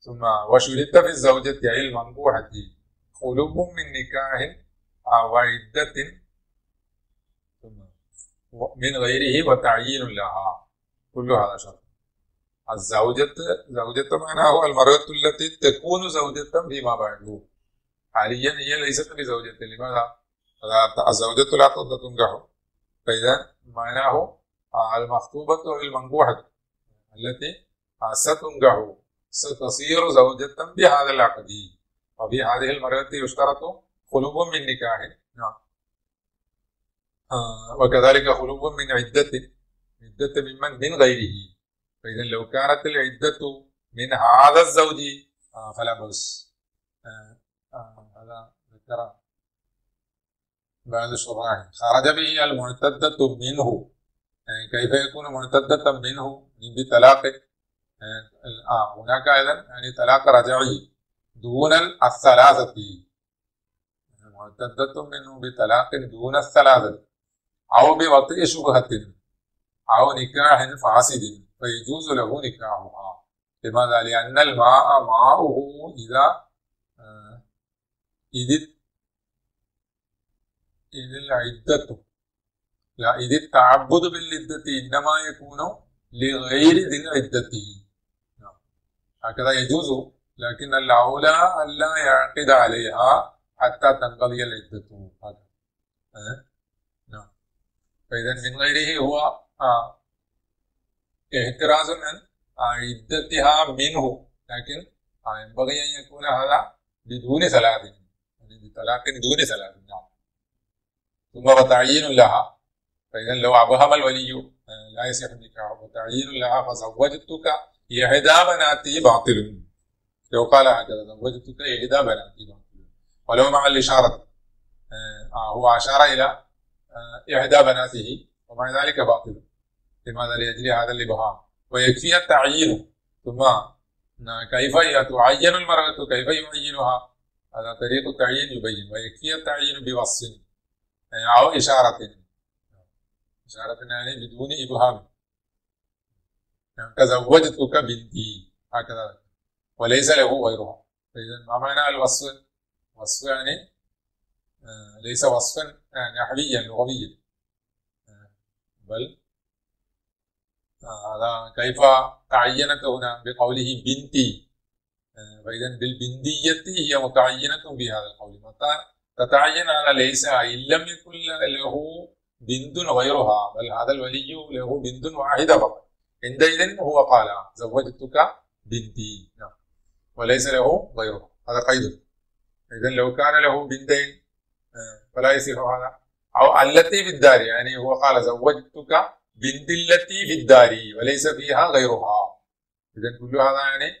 ثم وشردت في الزوجة علما بوحة خلوب من نكاح وعدة من غيره وتعيين لها. كل هذا شرط. الزوجة زوجة معناه المرأة التي تكون زوجة فيما بعده. حاليا هي ليست بزوجة، لماذا؟ الزوجة لا تنكح، فإذا معناه المخطوبة المنكوحة التي ستنكح ستصير زوجة بهذا العقد، وفي هذه المرأة يشترط خلوب من نكاح. نعم. وكذلك خلوب من عدة من غيره، فإذا لو كانت العدة من هذا الزوج فلا بأس. هذا ذكر بعض الشراح خرج به المعتدة منه. كيف يكون معتدة منه؟ بطلاق. هناك أيضا يعني طلاق رجعي دون الثلاثة، معتدة منه بطلاق دون الثلاثة أو بوطئ شبهة أو نكاح فاسد فيجوز له نكاحها. لماذا؟ لأن الماء معه إذ العدة لا، إذ التعبد بالعدة إنما يكون لغير ذي العدة، هكذا يجوز، لكن الأولى ألا يعقد عليها حتى تنقضي العدة. نعم. فإذا من غيره هو احتراز عن عدتها منه، لكن ينبغي أن يكون هذا بدون ثلاث، يعني بطلاق دون ثلاث. نعم. ثم وتعيين لها، فإذا لو أبهم الولي لا يصح النكاح، وتعيين لها فزوجتك إحدى بناتي باطل، لو قال هكذا زوجتك إحدى بناتي باطل، ولو مع الإشارة، هو أشار إلى إحدى بناته ومع ذلك باطل. لماذا؟ لأجل هذا الإبهام. ويكفي التعيين، ثم كيف تعين المرأة كيف يعينها، هذا طريق التعيين يبين. ويكفي التعيين بوصف أو إشارة يعني بدون إبهام، يعني تزوجتك بنتي هكذا وليس له غيرها. فإذا ما معنى الوصف؟ وصف يعني ليس وصفا نحويا لغويا، بل هذا كيف تعينت هنا بقوله بنتي، فإذا بالبندية هي متعينة بهذا القول، متى تتعين على ليس إن لم يكن له بنت غيرها، بل هذا الولي له بنت واحدة فقط، عندئذ هو قال زوجتك بنتي، نعم، وليس له غيرها، هذا قيد. إذا لو كان له بنتين فلا يصح هذا. أو التي في الدار، يعني هو قال زوجتك بنت التي في الدار وليس فيها غيرها. إذا كل هذا يعني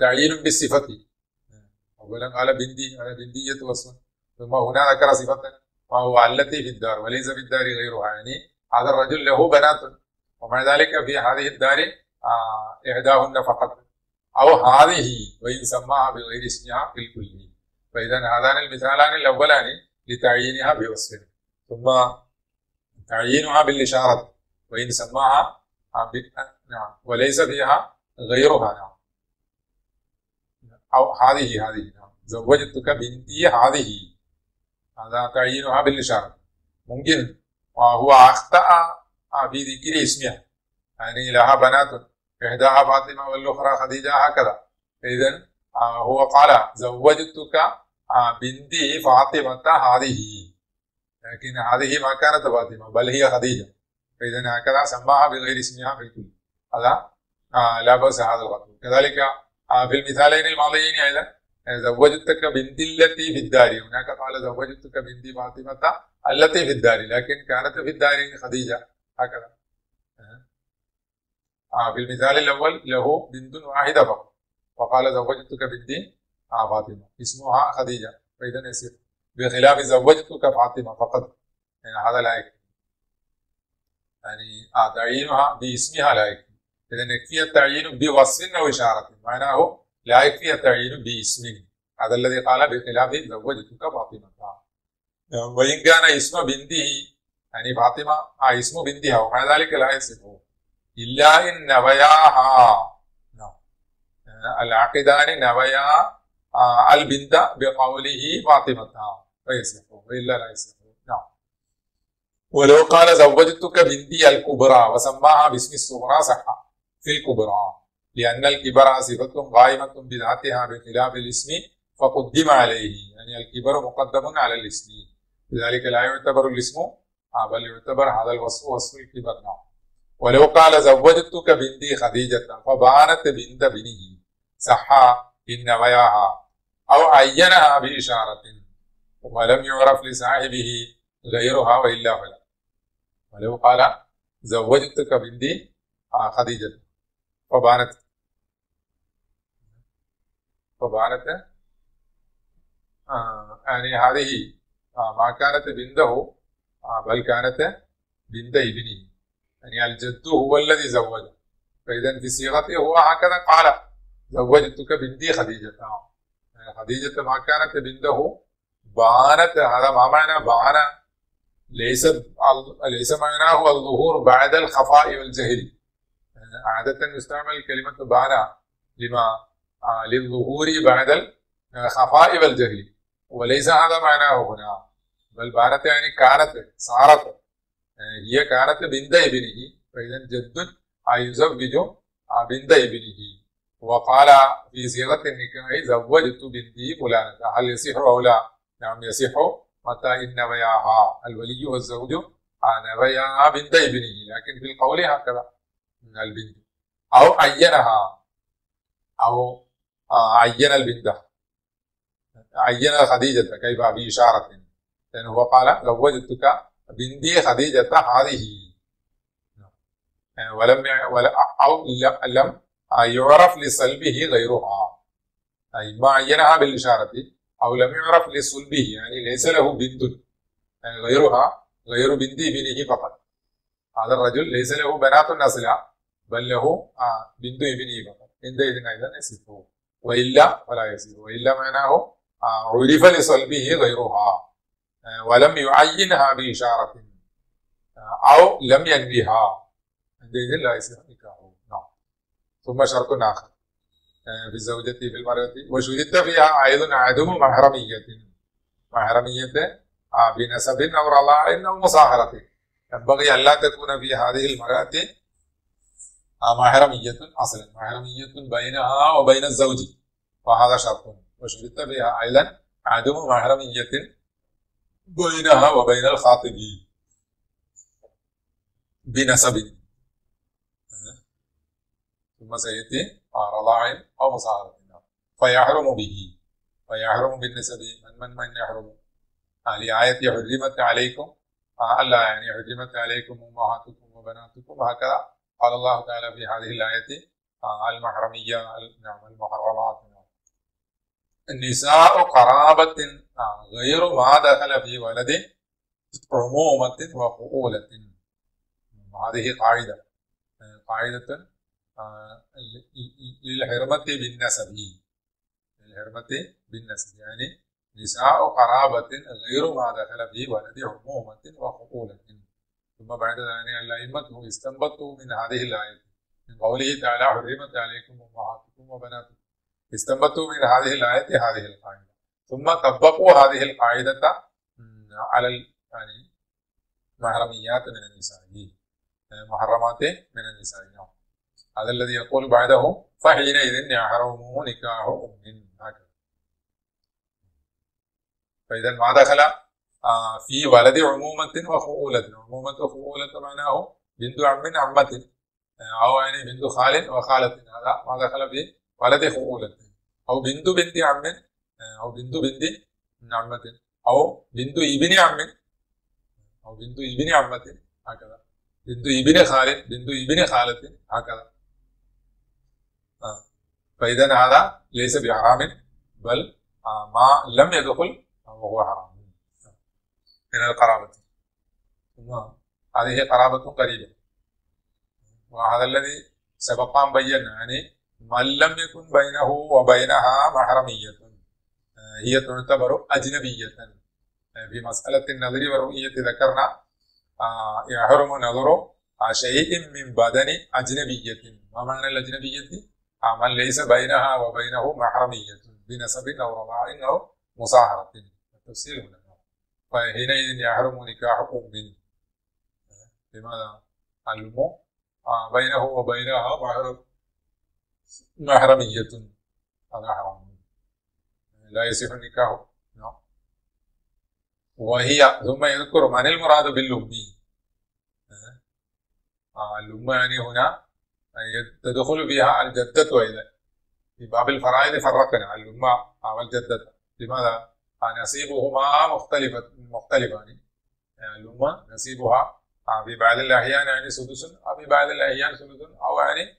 تعيين بالصفة. أولا قال بنتي، على بنتية وصفا، ثم هنا ذكر صفة ما هو التي في الدار وليس في الدار غيرها، يعني هذا الرجل له بنات ومع ذلك في هذه الدار إحداهن فقط، أو هذه وإن سماها بغير اسمها في الكل. فإذا هذان المثالان الأولان لتعيينها بوصف، ثم تعيينها بالإشارة وإن سماها، نعم، وليس فيها غيرها، نعم، أو هذه، نعم، زوجتك بنتي هذه، هذا تعيينها بالإشارة. ممكن وهو أخطأ في ذكر اسمها، يعني لها بنات إحداها فاطمة والأخرى خديجة هكذا، إذن هو قال زوجتك بنتي فاطمة هذه، لكن هذه ما كانت فاطمة بل هي خديجة، فإذن هكذا سماها بغير اسمها في الكل، هذا لا بأس هذا القول. كذلك في المثالين الماضيين أيضا زوجتك بنتي التي في الدار، هناك قال زوجتك بنتي فاطمة التي في الدار، لكن كانت في الدار خديجة هكذا. في المثال الأول له بنت واحدة فقط، وقال زوجتك بنتي فاطمة اسمها خديجة، فإذا يصير، بخلاف زوجتك فاطمة فقط، يعني هذا لا يكفي، يعني تعيينها باسمها لا يكفي. إذا يكفي التعيين بوصف أو إشارة، معناه لا يكفي التعيين باسم، هذا الذي قال بخلاف زوجتك فاطمة. وإن كان اسم بنته، يعني فاطمة اسم بنتها ومع ذلك لا يصفه إلا إن نبياها، العقدان نوايا البنت بقوله فاطمتها فيصح والا لا يصح. نعم. ولو قال زوجتك بنتي الكبرى وسماها باسم الصغرى صح في الكبرى، لأن الكبرى صفة قائمة بذاتها بخلاف الاسم فقدم عليه، يعني الكبر مقدم على الاسم، لذلك لا يعتبر الاسم بل يعتبر هذا الوصف وصف الكبر. نعم. ولو قال زوجتك بنتي خديجة فبانت بنت بنه صحا إن نواياها أو عينها بإشارة ولم يعرف لصاحبه غيرها وإلا فلا. ولو قال زوجتك بنتي خديجة فبانت يعني هذه ما كانت بنته بل كانت بنت ابنه، يعني الجد هو الذي زوجه، فإذا في صيغته هو هكذا قال زوجتك بنتي خديجة، يعني خديجة ما كانت بنته بانت. هذا ما معنى بان؟ ليس معناه الظهور بعد الخفاء والجهل، يعني عادة يستعمل كلمة بان لما للظهور بعد الخفاء والجهل، وليس هذا معناه هنا، بل بانت يعني كانت صارت، هي كانت بنت ابنه، فإذا جد يزوج بنت ابنه. وقال في صيغة النكاح زوجت بنتي فلانة هل يصح أو لا؟ نعم يصح متى إن نواياها الولي والزوج نوايا بنت ابنه، لكن في القول هكذا من البنت. أو عينها أو عين البنت، عين خديجة كيف بإشارة، لأنه هو قال زوجتك بنتي خديجة هذه ولم يعرف لسلبه غيرها، أي ما عينها بالإشارة أو لم يعرف لسلبه، يعني ليس له بنت غيرها غير بنت ابنه فقط، هذا الرجل ليس له بنات نسلها بل له بنت ابنه فقط، عندئذ أيضا يصفه وإلا فلا يصف، وإلا معناه عرف لسلبه غيرها ولم يعينها بإشارة أو لم ينويها، عندئذ لا يصح نكاحه. نعم. ثم شرط آخر في الزوجة في المرأة وشرط فيها أيضا عدم محرمية بنسب أو رضاع أو مصاهرة، ينبغي ألا تكون في هذه المرأة محرمية أصلا، محرمية بينها وبين الزوج، فهذا شرط. وشرط فيها أيضا عدم محرمية بينها وبين الخاطب بنسب، ثم سيأتي رضاع أو مصاهرة، فيحرم به، فيحرم بالنسب من يحرم لآية حرمت عليكم ألا يعني حرمت عليكم أمهاتكم وبناتكم، هكذا قال الله تعالى في هذه الآية المحرمية المحرمات. النساء قرابة غير ما دخل في ولد عمومة وخؤولة، هذه قاعدة للحرمة بالنسب، يعني نساء قرابة غير ما دخل في ولد عمومة وخؤولة. ثم بعد ذلك الأئمة استنبطوا من هذه الآية من قوله تعالى حرمت عليكم أمهاتكم وبناتكم، استنبطوا من هذه الآية هذه القاعدة، ثم طبقوا هذه القاعدة على يعني محرميات من النساء، محرمات من النساء. هذا الذي يقول بعده فحينئذ يحرم نكاح أم، هكذا. فإذا ما دخل في ولد عمومة وخؤولة، عمومة وخؤولة معناه بنت عم عمة أو يعني بنت خال وخالة، هذا ما دخل في ولد خؤولة، أو بنت بنت عم أو بنت بنت عمة أو بنت ابن عم أو بنت ابن عمة، هكذا بنت ابن خال بنت ابن خالة، هكذا. فإذا هذا ليس بحرام بل ما لم يدخل وهو حرام من القرابة، هذه قرابة قريبة. وهذا الذي سبق أن بينا يعني من لم يكن بينه وبينها محرمية هي تعتبر أجنبية. في مسألة النظر والرؤية ذكرنا يحرم نظر شيء من بدن أجنبية. ما معنى الأجنبية؟ من ليس بينها وبينه محرمية بنسب أو رضاء أو مصاهرة. التفسير هنا فحينئذ يحرم نكاحكم منه. لماذا؟ علموا بينه وبينها محرمية، هذا حرام لا يصح النكاح. وهي ثم يذكر من المراد باللمي. اللمة يعني هنا تدخل فيها الجدة أيضا. في باب الفرائض فرقنا اللمة والجدة. لماذا؟ نصيبهما مختلفة. يعني اللمة نصيبها في بعض الأحيان يعني سدس، في بعض الأحيان ثلث، أو يعني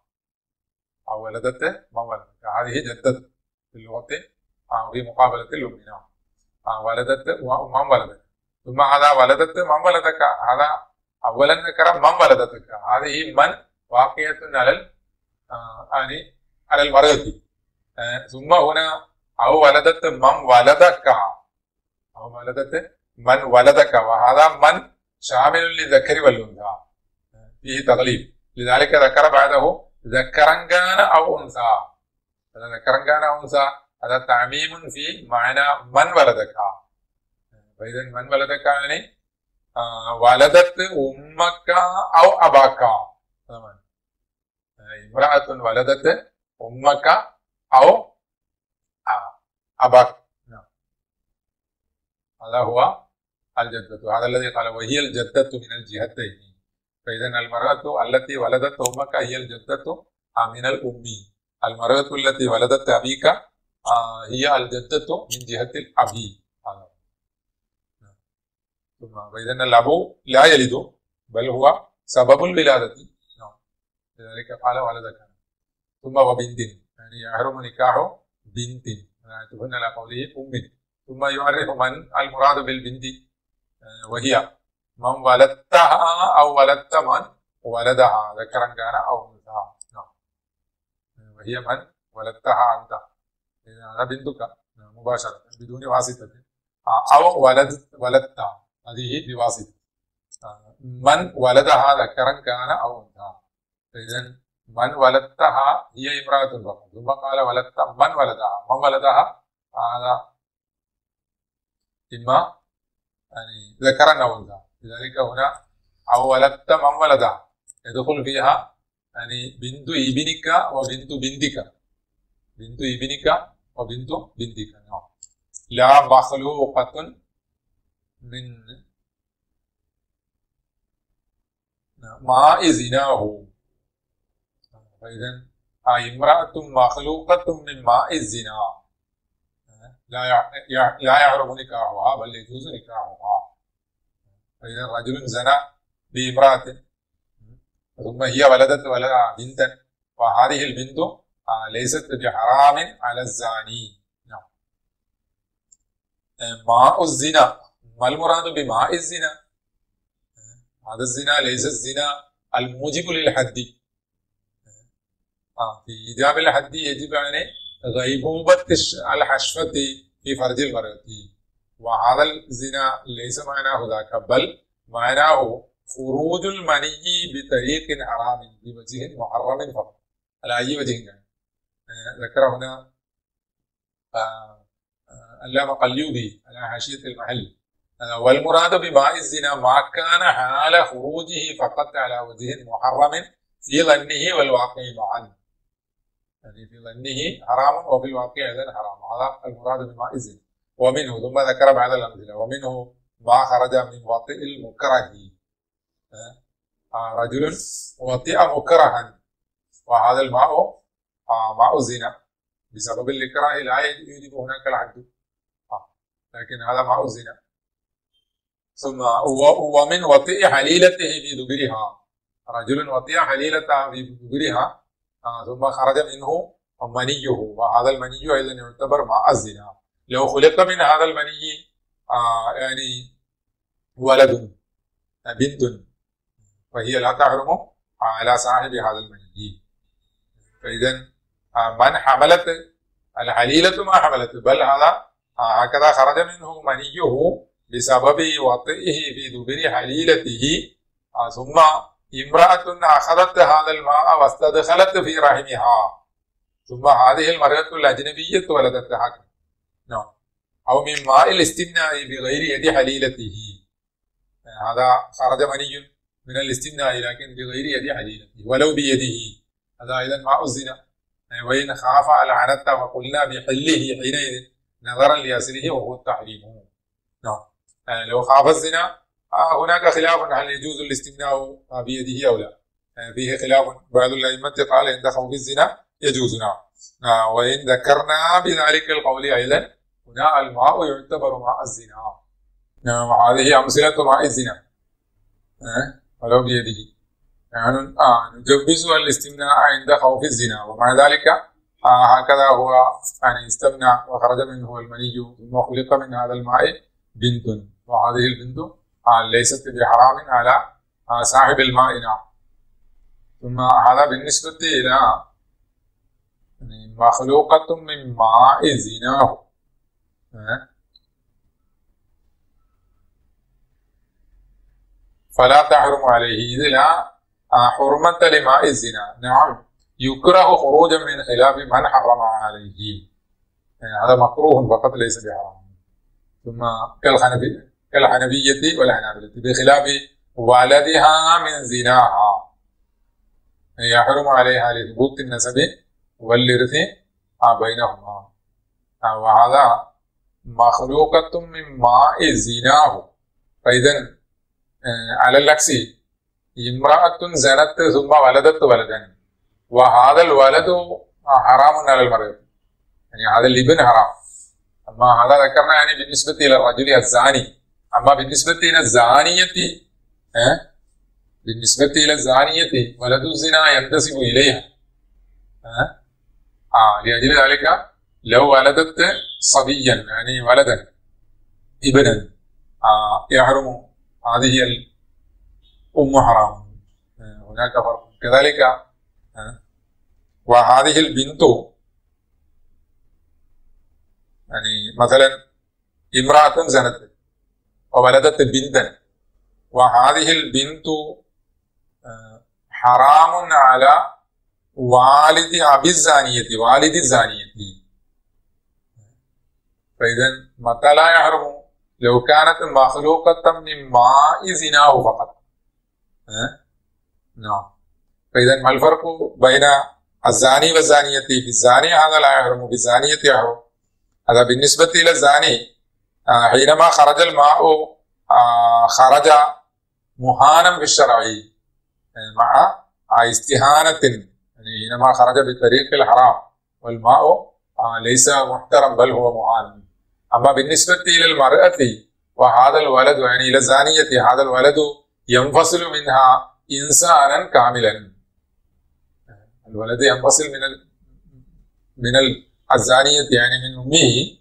أو ولدت من ولدك، هذه جدة في اللغة في مقابلة اللم. نعم، ولدت من ولدك. ثم هذا ولدت من ولدك، هذا أولا ذكر من ولدتك، هذه من واقعة على المرأة. ثم هنا أو ولدت من ولدك، أو ولدت من ولدك، وهذا من شامل للذكر والأنثى فيه تغليب، لذلك ذكر بعده ذكرا كان أو أنثى. ذكرا كان أو أنثى هذا تعميم في معنى من ولدك. فإذا من ولدك يعني ولدت أمك أو أباك. امرأة ولدت أمك أو أباك، هذا هو الجدة. هذا الذي قال وهي الجدة من الجهتين. فإذا المرأة التي ولدت أمك هي الجدة من الأم. المرأة التي ولدت أبيك هي الجدة من جهة الأبي. فإذا الأب لا يلد بل هو سبب الولادة، لذلك قال ولدك. ثم وبنت يعني يحرم نكاح بنت، يعني تبنى على قوله أم. ثم يعرف من المراد بالبنت، وهي من ولدتها أو ولدت من ولدها، ذكرا كان أو أنثى. وهي من ولدتها أنت، هذا بنتك مباشرة بدون واسطة. أو ولدتها هذه بواسطة. من ولدها ذكرا كان أو أنثى. فإذا من ولدتها هي امرأة فقط. ثم قال ولدت من ولدها. من ولدها هذا إما يعني ذكرا أو أنثى، لذلك هنا أو ولدت من ولدها يدخل فيها يعني بنت ابنك وبنت بنتك، بنت ابنك وبنت بنتك. لا مخلوقة من ما إذناه. فإذا امرأة مخلوقة من ماء الزنا لا يعرف نكاحها بل يجوز نكاحها. فإذا رجل زنى بامرأة ثم هي ولدت ولدها بنتا، وهذه البنت ليست بحرام على الزاني. ماء الزنا، ما المراد بماء الزنا؟ هذا الزنا ليس الزنا الموجب للحد. في إيجاب الحد يجب يعني غيبوبة الحشفة في فرج المرأة، وهذا الزنا ليس معناه ذاك، بل معناه خروج المني بطريق حرام بوجه محرم فقط، على أي وجه كان. ذكر هنا اللام قليوبي على حاشية المحل والمراد بماء الزنا ما كان حال خروجه فقط على وجه محرم في ظنه والواقع معا، يعني في ظنه حرام وفي الواقع ايضا حرام، هذا المراد بماء الزنا. ومنه ثم ذكر بعض الامثله، ومنه ما خرج من وطئ المكره. رجل وطئ مكرها، وهذا الماء ماء زنا بسبب الاكراه لا يجب هناك العد، لكن هذا ماء زنا. ثم ومن وطئ حليلته بدبرها، رجل وطئ حليلته بدبرها ثم خرج منه منيه، وهذا المني أيضا يعتبر مع الزنا. لو خلق من هذا المني يعني ولد بنت فهي لا تحرم على صاحب هذا المني. فإذا من حملت الحليلة ما حملت، بل هذا هكذا خرج منه منيه بسبب وطئه في دبر حليلته، ثم امرأة أخذت هذا الماء واستدخلت في رحمها، ثم هذه المرأة الأجنبية ولدت حكم أو من ماء الاستمناء بغير يد حليلته. هذا خرج مني من الاستمناء لكن بغير يد حليلته ولو بيده، هذا أيضا ماء الزنا. وإن خاف لعنت وقلنا بحله حينئذ نظرا لأسره وهو التحريم. لو خاف الزنا هناك خلاف هل يجوز الاستمناء بيده أو لا، فيه خلاف. بعض الأئمة قال عند خوف الزنا يجوز. وإن ذكرنا بذلك القول أيضا هنا الماء يعتبر ماء الزنا. وهذه أمثلة ماء الزنا ولو بيده، يعني نجوز الاستمناء عند خوف الزنا. ومع ذلك هكذا هو يعني استمنى وخرج منه المني ثم خلق من هذا الماء بنت، وهذه البنت ليست بحرام على صاحب الماء. ثم هذا بالنسبة إلى مخلوقة من ماء زناه. فلا تحرم عليه إذ لا حرمة لماء الزنا. يكره خروجا من خلاف من حرم عليه، يعني هذا مكروه فقط ليس بحرام. ثم كالحنفية والحنابلة بخلاف ولدها من زناها يحرم عليها لثبوت النسب والإرث بينهما. وهذا مخلوقة من ماء زناه. فإذا على العكس امرأة زنت ثم ولدت ولدا، وهذا الولد حرام على المرأة، يعني هذا الابن حرام. أما هذا ذكرنا يعني بالنسبة إلى الرجل الزاني. أما بالنسبة إلى الزانية ولد الزنا ينتسب إليها، لأجل ذلك لو ولدت صبيا يعني ولدا ابنا يحرم هذه الأم حرام. هناك فرق كذلك. وهذه البنت يعني مثلا امرأة زنت وولدت بنتا، وهذه البنت حرام على والد أبي الزانية فإذا متى لا يحرم؟ لو كانت مخلوقة من ماء زناه فقط. فإذا ما الفرق بين الزاني والزانية؟ في الزاني هذا لا يحرم، في الزانية يحرم. هذا بالنسبة إلى الزاني. حينما خرج الماء خرج مهانا بالشرع مع استهانة، يعني حينما خرج بطريق الحرام، والماء ليس محترم بل هو مهان. أما بالنسبة إلى المرأة وهذا الولد، يعني إلى الزانية، هذا الولد ينفصل منها إنسانا كاملا. الولد ينفصل من الزانية يعني من أمه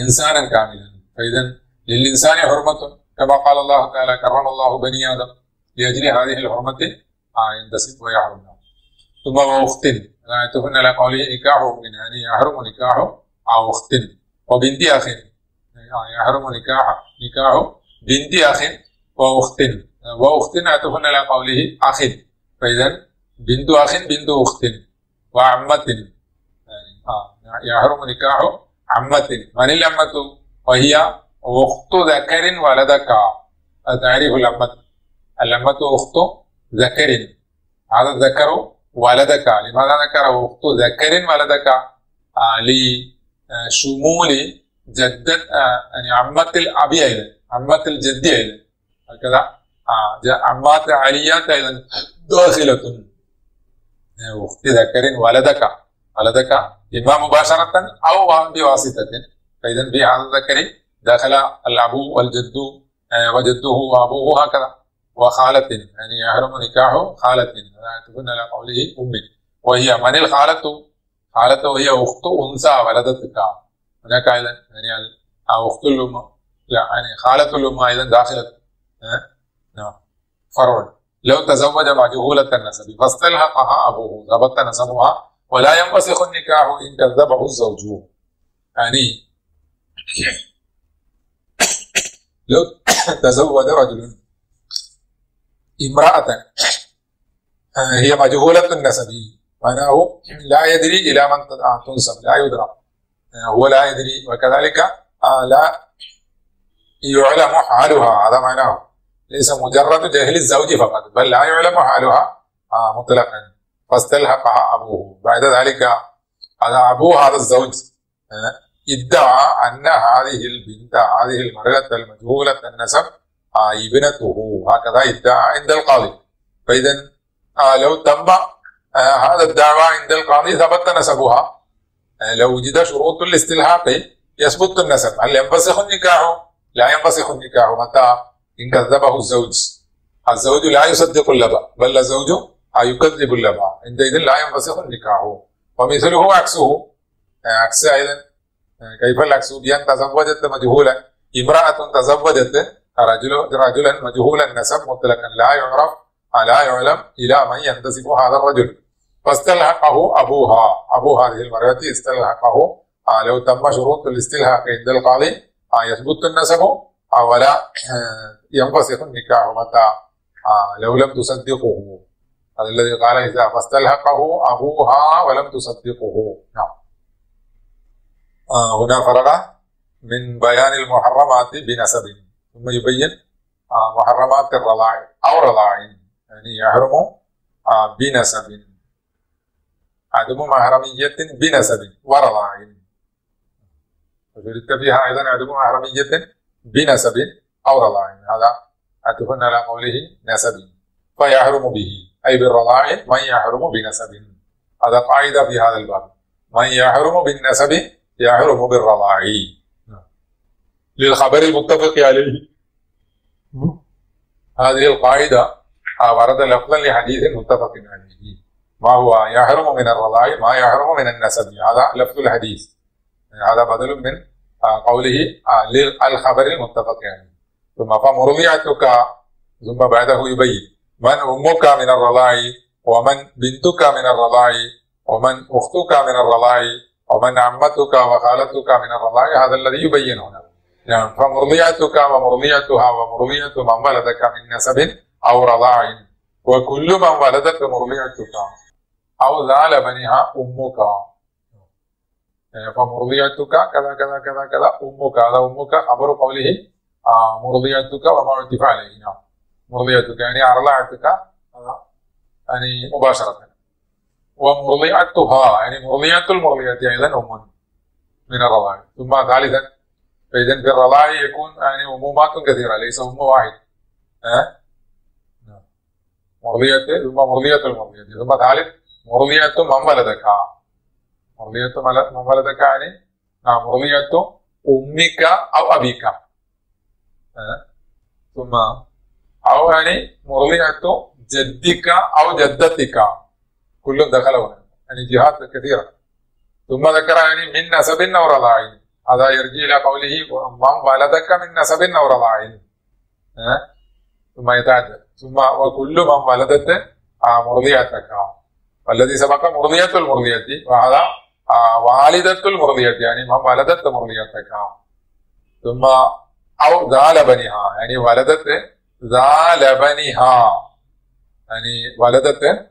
إنسانا كاملا. فإذا للإنسان حرمة كما قال الله تعالى كرم الله بني آدم، لأجل هذه الحرمة ينتسب ويحرم. ثم وأخت لا يتهن لقوله نكاح، يعني يحرم نكاح أخت. وبنت أخ يحرم نكاح بنت أخ وأخت. وأخت لا يتهن لقوله أخ، فإذا بنت أخ بنت أخت. وعمة يحرم نكاح عمة. من الأمة؟ وهي أخت ذكر ولدك. تعرف الأمة؟ الأمة أخت ذكر، هذا الذكر ولدك. لماذا ذكر أخت ذكر ولدك؟ لشمول جدة يعني عمة الأب أيضا، عمة الجد أيضا، هكذا عمات عليات أيضا داخلة. أخت ذكر ولدك إما مباشرة أو بواسطة. فإذا في هذا الذكر دخل الأب والجد وجده وأبوه هكذا. وخالة يعني يحرم نكاح خالة، لا تكون على قوله أم. وهي من الخالة؟ قالت وهي أخت أنثى ولدتها. هناك أيضا يعني أخت الأم يعني خالة الأم أيضا داخلة فرعون. لو تزوج مجهولة النسب فاستلحقها أبوه ضبط نسبها ولا ينفسخ النكاح إن كذبه الزوج. يعني لو تزوج رجل امرأة هي مجهولة النسب معناه لا يدري إلى من تنسب، لا يدرى، هو لا يدري، وكذلك لا يعلم حالها، هذا معناه ليس مجرد جهل الزوج فقط بل لا يعلم حالها مطلقا. فاستلحقها أبوه، بعد ذلك هذا أبو هذا الزوج ادعى أن هذه البنت هذه المرأة المجهولة النسب ابنته، هكذا ادعى عند القاضي. فإذا لو تم هذا الدعوى عند القاضي ثبت نسبها، لو وجد شروط الاستلحاق يثبت النسب. هل ينفسخ النكاح؟ لا ينفسخ النكاح متى؟ إن كذبه الزوج. الزوج لا يصدق اللبا بل الزوج يكذب اللبا، عندئذ لا ينفسخ النكاح. ومثله عكسه، عكس أيضا كيف العكس؟ بأن تزوجت مجهولا، امرأة تزوجت رجلا مجهولا النسب مطلقا لا يعرف لا يعلم إلى من ينتسب هذا الرجل، فاستلحقه أبوها، أبو هذه المرأة استلحقه. لو تم شروط الاستلحاق عند القاضي يثبت النسب ولا ينفسخ النكاح متى؟ لو لم تصدقه، هذا الذي قال إذا فاستلحقه أبوها ولم تصدقه. نعم. هنا فرغ من بيان المحرمات بنسب ثم يبين محرمات الرضاع أو رضاع، يعني يحرم بنسب، عدم محرمية بنسب ورضاع، وشرك فيها أيضا عدم محرمية بنسب أو رضاع، هذا أتفن على قوله نسب، فيحرم به أي بالرضاع من يحرم بنسب. هذا قاعدة في هذا الباب، من يحرم بالنسب يحرم بالرضاع للخبر المتفق عليه. هذه القاعدة ورد لفظا لحديث متفق عليه، ما هو يحرم من الرضاع ما يحرم من النسب، هذا لفظ الحديث، هذا بدل من قوله للخبر المتفق عليه. ثم فمرضعتك، ثم بعده يبين من أمك من الرضاع ومن بنتك من الرضاع ومن أختك من الرضاع ومن عمتك وخالتك من الرضاع، هذا الذي يبين هنا. يعني فمرضعتك ومرضعتها ومرضعة من ولدك من نسب أو رضاع، وكل من ولدت مرضعتك أو ذال بنيها أمك. فمرضعتك كذا كذا كذا كذا أمك، هذا أمك خبر قوله مرضعتك وما عطف عليه. نعم مرضعتك يعني أرضعتك يعني مباشرة، ومرضعتها يعني مرضعة المرضعة أيضا أم من الرضاع. ثم ثالثا فإذا في الرضاع يكون يعني أمومات كثيرة ليس أم واحد، مرضعة ثم مرضعة المرضعة، ثم ثالث مرضعة من ولدك، مرضعة من ولدك يعني مرضعة أمك أو أبيك، ثم أو يعني مرضعة جدك أو جدتك، كلهم دخلوا يعني جهات كثيرة. ثم ذكر يعني من نسب أو رضاع، هذا يرجع إلى قوله ومن ولدك من نسب أو رضاع، ثم يتعدد ثم وكل من ولدت مرضعتك، والذي سبق مرضية المرضية، وهذا والدة المرضية يعني من ولدت مرضيتك. ثم أو ذال بنيها يعني ولدت ذال بنيها يعني ولدت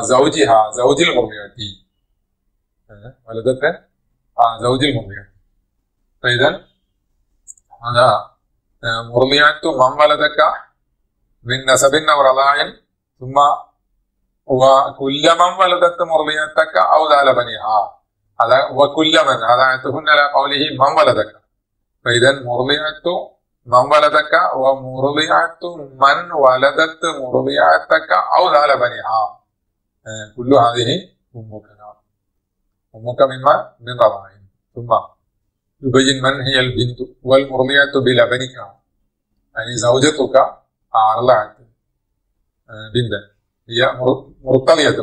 زوجها زوج المرضية، ولدت زوج المرضية. فإذا هذا مرضية من ولدك من نسب أو رضاع، ثم وكل من ولدت مرضيتك أو ذال بنيها، هذا وكل من هذا يعتفن على قوله من ولدك. فإذا مرضية من ولدك ومرضية من ولدت مرضيتك أو ذال بنيها، كل هذه أمك، أمك مما من رضاع. ثم يبين من هي البنت والمرضية بلبنك يعني زوجتك أرضعت بنتا، مرتضية،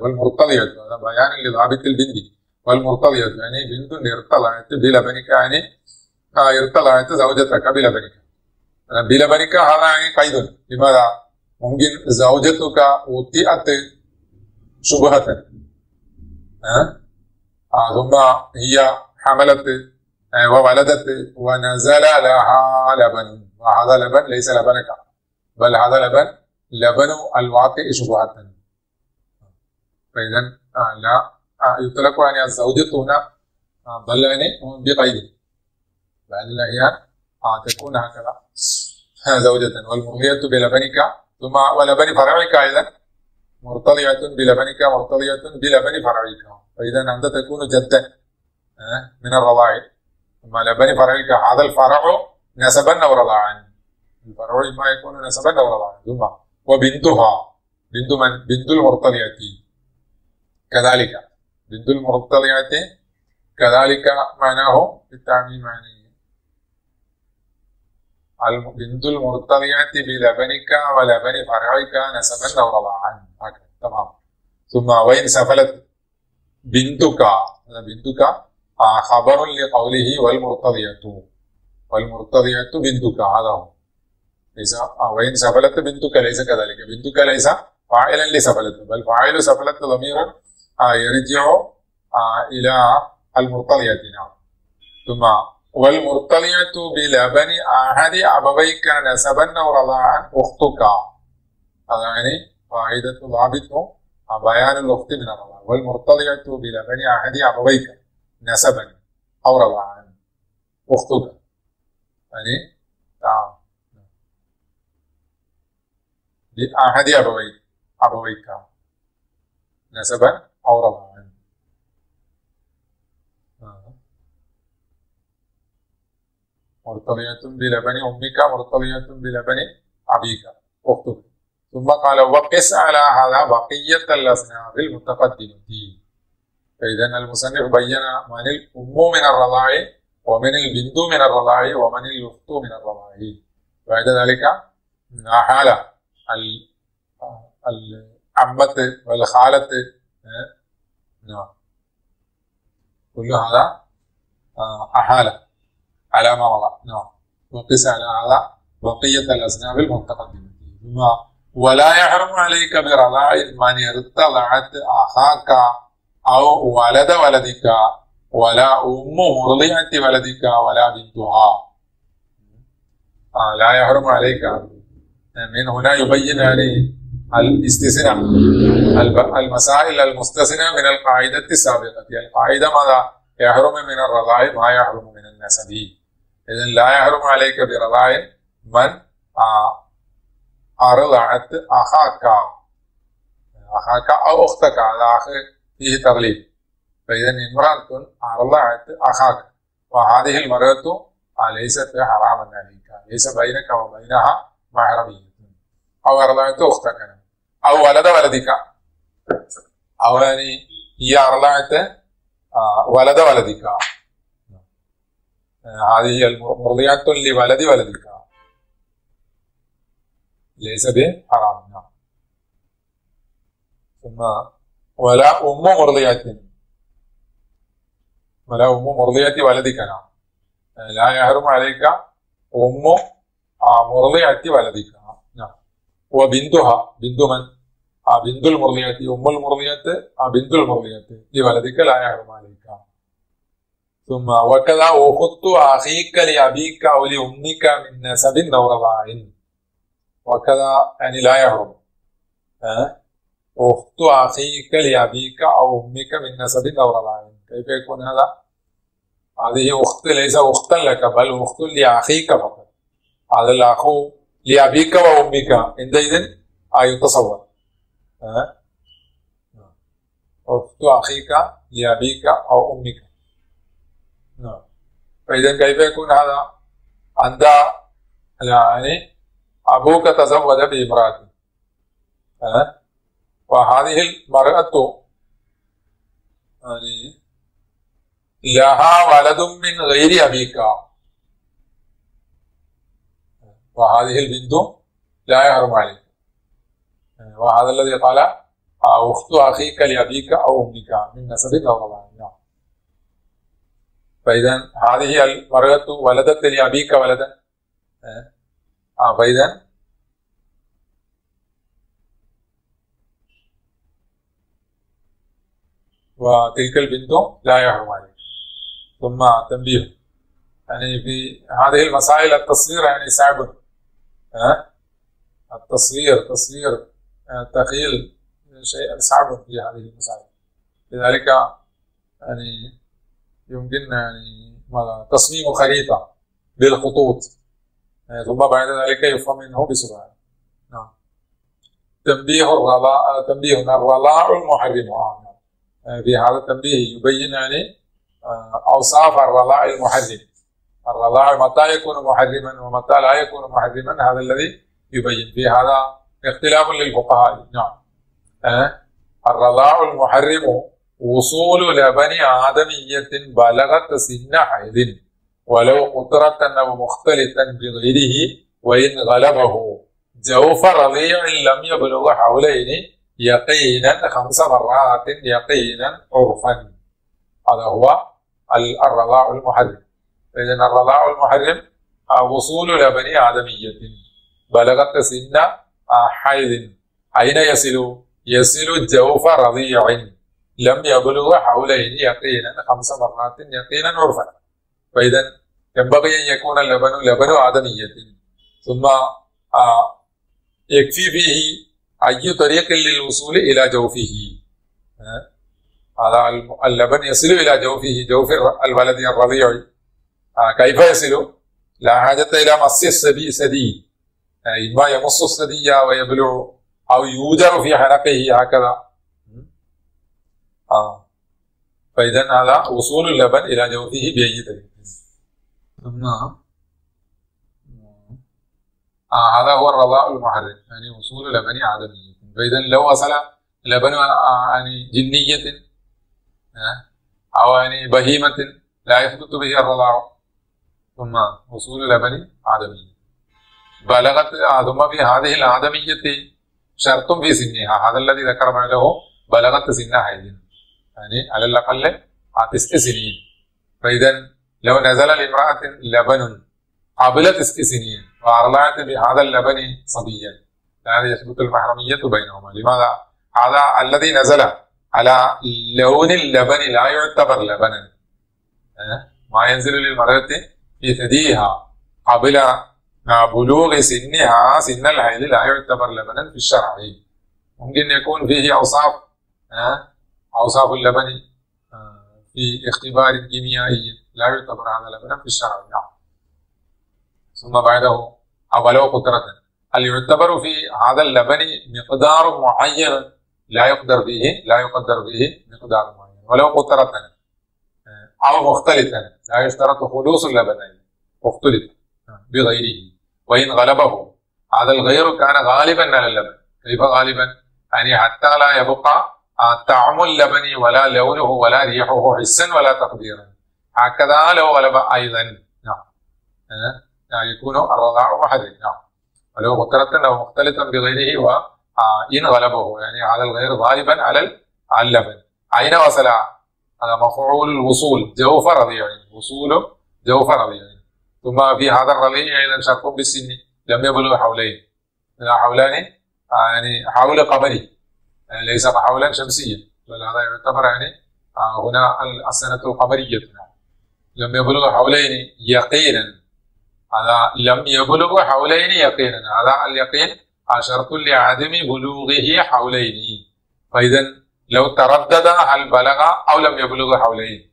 والمرتضية يعني لضابط البنت، والمرتضية يعني بنت ارتضعت بلبنك، يعني ارتضعت زوجتك بلبنك. بلبنك هذا يعني قيد، لماذا؟ ممكن زوجتك وطئت شبهة، ثم هي حملت وولدت ونزل لها لبن، وهذا لبن ليس لبنك، بل هذا لبن الواقع شبهة. فإذا لا يطلق يعني الزوجة هنا بل يعني بقيد، بل هي تكون هكذا زوجة. والمرضية بلبنك ثم ولبن فرعك، أيضا مرتضية بلبنك مرتضية بلبن فرعك. فإذا أنت تكون جدا من الرضاع، ثم لبن فرعك هذا الفرع نسبا أو رضاعا، الفرع إما يكون نسبا أو رضاعا. ثم وبنتها، بنت من؟ بنت المرتضية كذلك، بنت المرتضية كذلك معناه بالتعميم يعني بنت المرتضية بلبنك ولبن فرعك نسبا أو رضاعا. تمام. ثم وإن سفلت بنتك، بنتك خبر لقوله والمرتضية، والمرتضية بنتك، هذا هو. ليس وإن سفلت بنتك ليس كذلك، بنتك ليس فاعلا لسفلت، بل فاعل سفلت ضمير يرجع إلى المرتضية. ثم والمرتضية بلبن أحد أبويك نسبا أو رضاعا أختك، هذا يعني فائدة ضابطه بيان الأخت من الرضاع. والمرتضية بلبن أحد أبويك نسبا أو رضاعا أختك، يعني لأحد أبويك نسبا أو رضاعا. مرتضية بلبن أمك مرتضية بلبن أبيك أختك. ثم قال وقس على هذا بقية الأصناف المتقدمة. فإذا المصنف بين من الأم من الرضاع، ومن البنت من الرضاع، ومن الأخت من الرضاع. بعد ذلك حالة العمة والخالة، نعم، كل هذا أحالة على ما مضى. نعم. وقس على هذا بقية الأصناف المتقدمة. ولا يحرم عليك برضاع من ارتضعت أخاك أو ولد ولدك، ولا أم مرضعة ولدك، ولا بنتها. لا يحرم عليك، من هنا يبين يعني الاستثناء، المسائل المستثنى من القاعدة السابقة. القاعدة ماذا؟ يحرم من الرضاع ما يحرم من النسب. إذن لا يحرم عليك برضاع من أرضعت أخاك أو أختك، على أخ فيه تغليب. فإذا امرأة أرضعت أخاك، وهذه المرأة ليست حراما عليك، ليس بينك وبينها محرمية، أو أرضعت أختك، أو ولد ولدك، أو يعني هي أرضعت ولد ولدك، هذه مرضعة لولد ولدك، ليس بحرام. ثم ولا أم مرضعة، ولا أم مرضعة ولدك، لا يحرم عليك أم مرضعة ولدك. وبنتها، بنت من؟ بنت المرضية، أم المرضية، بنت المرضية لولدك، لا يحرم عليك. ثم وكذا أخت أخيك لأبيك أو لأمك من نسب أو رضاع. وكذا يعني لا يحرم أخت أخيك لأبيك أو أمك من نسب أو رضاع. كيف يكون هذا؟ هذه أخت ليس أختا لك، بل أخت لأخيك فقط. هذا الأخ لأبيك وأمك، عندئذ يتصور أخت أخيك لأبيك أو أمك. فإذا كيف يكون هذا؟ أنت يعني أبوك تزوج بامرأة، وهذه المرأة يعني لها ولد من غير أبيك، وهذه البنت لا يحرم عليك. وهذا الذي قال أخت أخيك لأبيك أو أمك من نسبك أو طبعا. فإذا هذه المرأة ولدت لأبيك ولدا، فإذا وتلك البنت لا يحرم عليه. ثم تنبيه، يعني في هذه المسائل التصوير يعني صعب، التصوير تخيل شيء صعب في هذه المسائل، لذلك يعني يمكن يعني تصميم خريطة بالخطوط، ثم بعد ذلك يفهم منه بسرعة. نعم. تنبيه الرضاع المحرم. في هذا التنبيه يبين يعني أوصاف الرضاع المحرم، الرضاع متى يكون محرما ومتى لا يكون محرما، هذا الذي يبين. في هذا اختلاف للفقهاء. نعم. الرضاع المحرم وصول لبن آدمية بلغت سن حيض ولو قطرة أو مختلطا بغيره وإن غلبه جوف رضيع لم يبلغ حولين يقينا 5 مرات يقينا عرفا. هذا هو الرضاع المحرم. إذن الرضاع المحرم وصول لبن آدمية بلغت سن حيض، أين يصل؟ يصل جوف رضيع لم يبلغ حولين يقينا 5 مرات يقينا عرفا. فإذا ينبغي أن يكون اللبن لبن آدمية، ثم يكفي فيه أي طريق للوصول إلى جوفه. هذا اللبن يصل إلى جوفه، جوف الولد الرضيع. كيف يصل؟ لا حاجة إلى مص الثدي، إما يمص الثدي ويبلغ أو يوجر في حلقه هكذا. فإذا هذا وصول اللبن إلى جوفه بأي طريق. نعم. هذا هو الرضاع المحرم، يعني وصول لبن آدمية. فإذا لو وصل لبن يعني جنية أو يعني بهيمة لا يثبت به الرضاع. ثم وصول لبن آدمية بلغت، ثم في هذه الآدمية شرط في سنها، هذا الذي ذكر بعده بلغت سنها حيض، يعني على الأقل 9 سنين. فإذا لو نزل لامرأة لبن قبل 9 سنين وأرضعت بهذا اللبن صبيا، يعني يثبت المحرمية بينهما. لماذا؟ هذا الذي نزل على لون اللبن لا يعتبر لبنا، ما ينزل للمرأة في ثديها قبل بلوغ سنها، سن الحيض لا يعتبر لبنا في الشرع. ممكن يكون فيه أوصاف اللبن في اختبار كيميائي، لا يعتبر هذا لبنا في الشرع. ثم بعده ولو قطرة، هل يعتبر في هذا اللبن مقدار معين؟ لا يقدر فيه مقدار معين ولو قطرة أو مختلطا، لا يشترط خلوص اللبن مختلط بغيره وإن غلبه. هذا الغير كان غالبا على اللبن. كيف غالبا؟ يعني حتى لا يبقى طعم اللبن ولا لونه ولا ريحه حسا ولا تقديرا، هكذا لو غلب أيضا. نعم. يكون الرضاع محرما. نعم. ولو قطرة أو مختلطا بغيره وإن غلبه، يعني هذا الغير غالبا على اللبن. أين وصل؟ هذا مفعول الوصول، جوف رضيع، وصول جوف رضيع. ثم في هذا الرضيع أيضا شرط بالسن، لم يبلغ حولين، لا حولان يعني حول قمري، يعني ليس حولا شمسيا، بل هذا يعتبر يعني هنا السنة القمرية. لم يبلغ حولين يقينا، هذا لم يبلغ حولين يقينا، هذا اليقين شرط لعدم بلوغه حولين. فإذا لو تردد هل بلغ أو لم يبلغ حولين،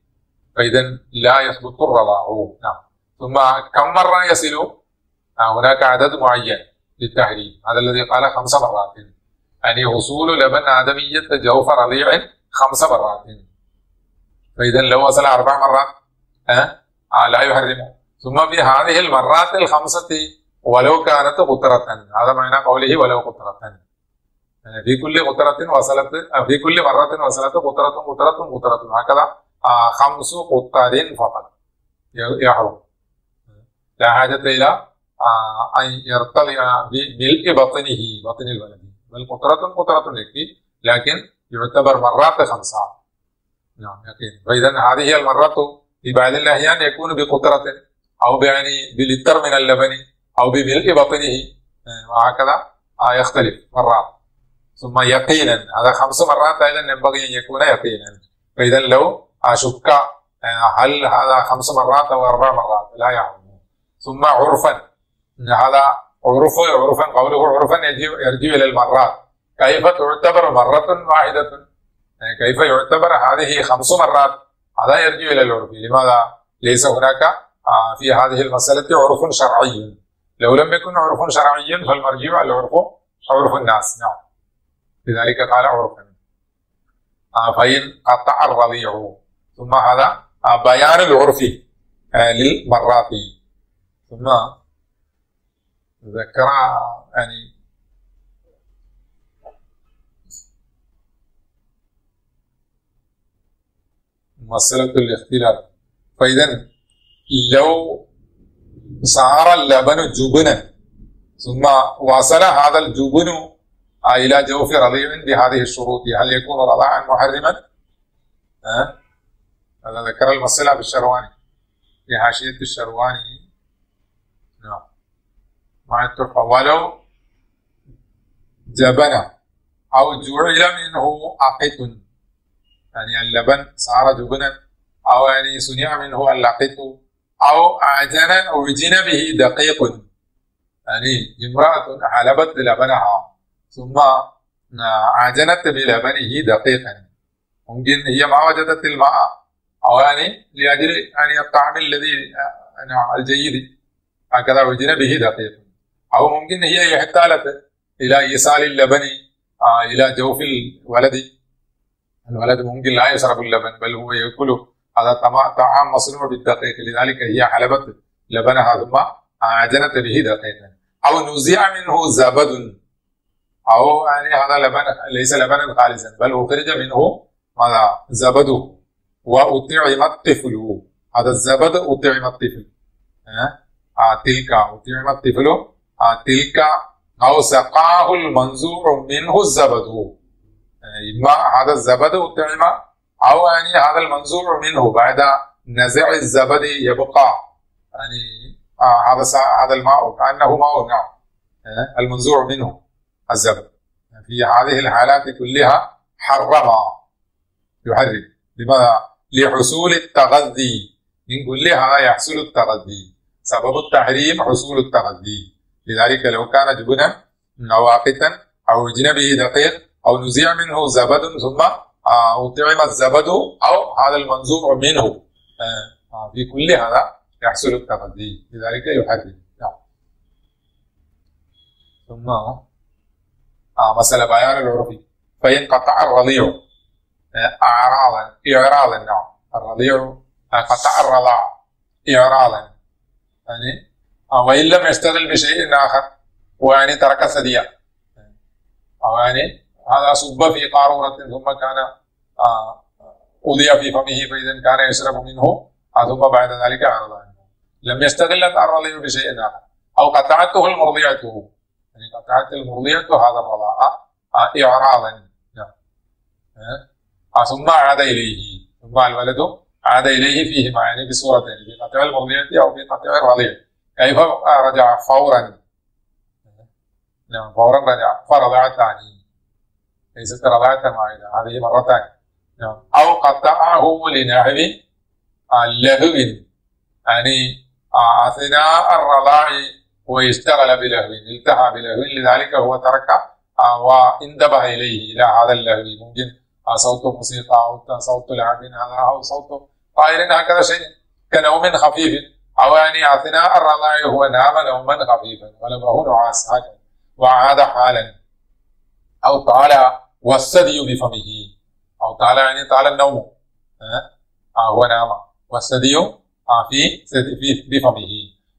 فإذا لا يثبت الرضاع. نعم. ثم كم مرة يصل؟ هناك عدد معين للتحريم، هذا الذي قال 5 مرات، يعني وصول لبن آدمية جوف رضيع 5 مرات. فإذا لو وصل 4 مرات لا يحرمه. ثم في هذه المرات ال5 ولو كانت قطرة، هذا معنى قوله ولو قطرة، يعني في كل مرة وصلت قطرة، هكذا 5 قطر فقط يحرم، لا حاجة إلى أن يرتضع بملء بطنه، بطن الولد. بل قطرة يكفي، لكن يعتبر مرات خمسة. نعم يقين. فإذا هذه المرة في بعض الأحيان يكون بقطرة أو يعني بلتر من اللبن أو بملء بطنه وهكذا يختلف مرات. ثم يقينا هذا 5 مرات أيضا ينبغي أن يكون يقينا. فإذا لو أشك هل هذا 5 مرات أو 4 مرات لا يعلم. ثم عرفا هذا عرفا قوله عرفا يرجع إلى المرات. كيف تعتبر مرة واحدة؟ كيف يعتبر هذه 5 مرات؟ هذا يرجع إلى العرف. لماذا ليس هناك في هذه المسألة عرف شرعي؟ لو لم يكن عرف شرعي فالمرجع العرف عرف الناس. نعم لذلك قال عرفا. فإن قطع الرضيع ثم هذا بيان العرف للمرات. ثم ذكر يعني مسألة الاختلاف. فإذا لو صار اللبن جبنا ثم وصل هذا الجبن إلى جوف رضيع بهذه الشروط هل يكون رضاعا محرما؟ هذا ذكر المسألة بالشرواني في حاشية الشرواني. نعم مع الترفة. ولو جبن أو جعل منه عقد يعني اللبن صار جبنا أو يعني صنع منه اللقيط أو عجنا أعجن به دقيق يعني امرأة حلبت لبنها ثم عجنت بلبنه دقيقا ممكن هي ما وجدت الماء أو يعني لأجل يعني الطعم الذي الجيد هكذا أعجن به دقيق أو ممكن هي احتالت إلى إيصال اللبن إلى جوف الولد. الولد ممكن لا يشرب اللبن بل هو يأكله هذا طعام مصنوع بالدقيق لذلك هي حلبت لبنها ثم عجنت به دقيقا أو نزع منه زبد أو يعني هذا لبن ليس لبنا خالصا بل أخرج منه ماذا زبده وأطعم الطفل هذا الزبد أطعم الطفل تلك أطعم الطفل تلك أو سقاه المنزوع منه الزبد إما هذا الزبد أطعم أو يعني هذا المنزوع منه بعد نزع الزبد يبقى يعني هذا الماء كأنه ماء. نعم المنزوع منه الزبد في هذه الحالات كلها حرم يحرم. لماذا؟ لحصول التغذي من كلها يحصل التغذي سبب التحريم حصول التغذي. لذلك لو كان جبنا نواقتا أو جنبه دقيق أو نزيع منه زبد ثم أطعم الزبد أو هذا المنزوع منه في كل هذا يحصل التغذي لذلك يحرم. ثم مسألة بيان العرف. فإن قطع الرضيع إعراضا نعم الرضيع قطع الرضاع إعراضا يعني وإن لم يشتغل بشيء آخر ويعني ترك الثديية أو يعني هذا صب في قارورة ثم كان أوذي في فمه فإذا كان يشرب منه ثم بعد ذلك أعرض عنه لم يستغل الرضيع بشيء آخر أو قطعته المرضيعة يعني قطعت المرضيعة هذا الرضاء إعراضا ثم عاد إليه ثم الولد عاد إليه فيهما يعني بصورة في قطع المرضيعة أو في قطع الرضيع كيف رجع فورا. نعم فورا رجع فرضع ثاني ليست رضاعة واحدة هذه مرة ثانية. نعم أو قطعه لنحو لهو يعني أثناء الرضاع واشتغل بلهو التهى بلهو لذلك هو ترك وانتبه إليه إلى هذا اللهو ممكن صوت موسيقى أو صوت لعب هذا أو صوت طائر هكذا شيء كنوم خفيف أو يعني أثناء الرضاع هو نام نوما خفيفا غلبه نعاس هكذا وعاد حالا أو طال والثدي بفمه أو طال يعني طال النوم هو نام والثدي في بفمه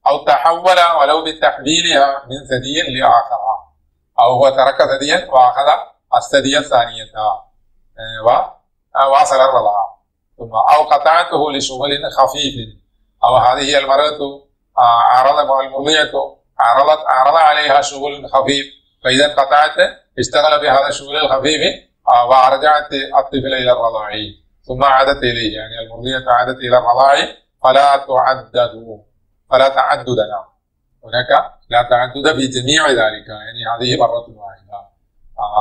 أو تحول ولو بتحويلها من ثدي لآخر أو هو ترك ثديا وأخذ الثدي الثانية وواصل الرضاعة ثم أو قطعته لشغل خفيف أو هذه المرأة عرض المرضية عرض عليها شغل خفيف فإذا قطعت اشتغل بهذا الشغل الخفيف ورجعت الطفل إلى الرضاع ثم عادت إليه، يعني المرضية عادت إلى الرضاع فلا تعدد نعم. هناك لا تعدد في جميع ذلك، يعني هذه مرة واحدة،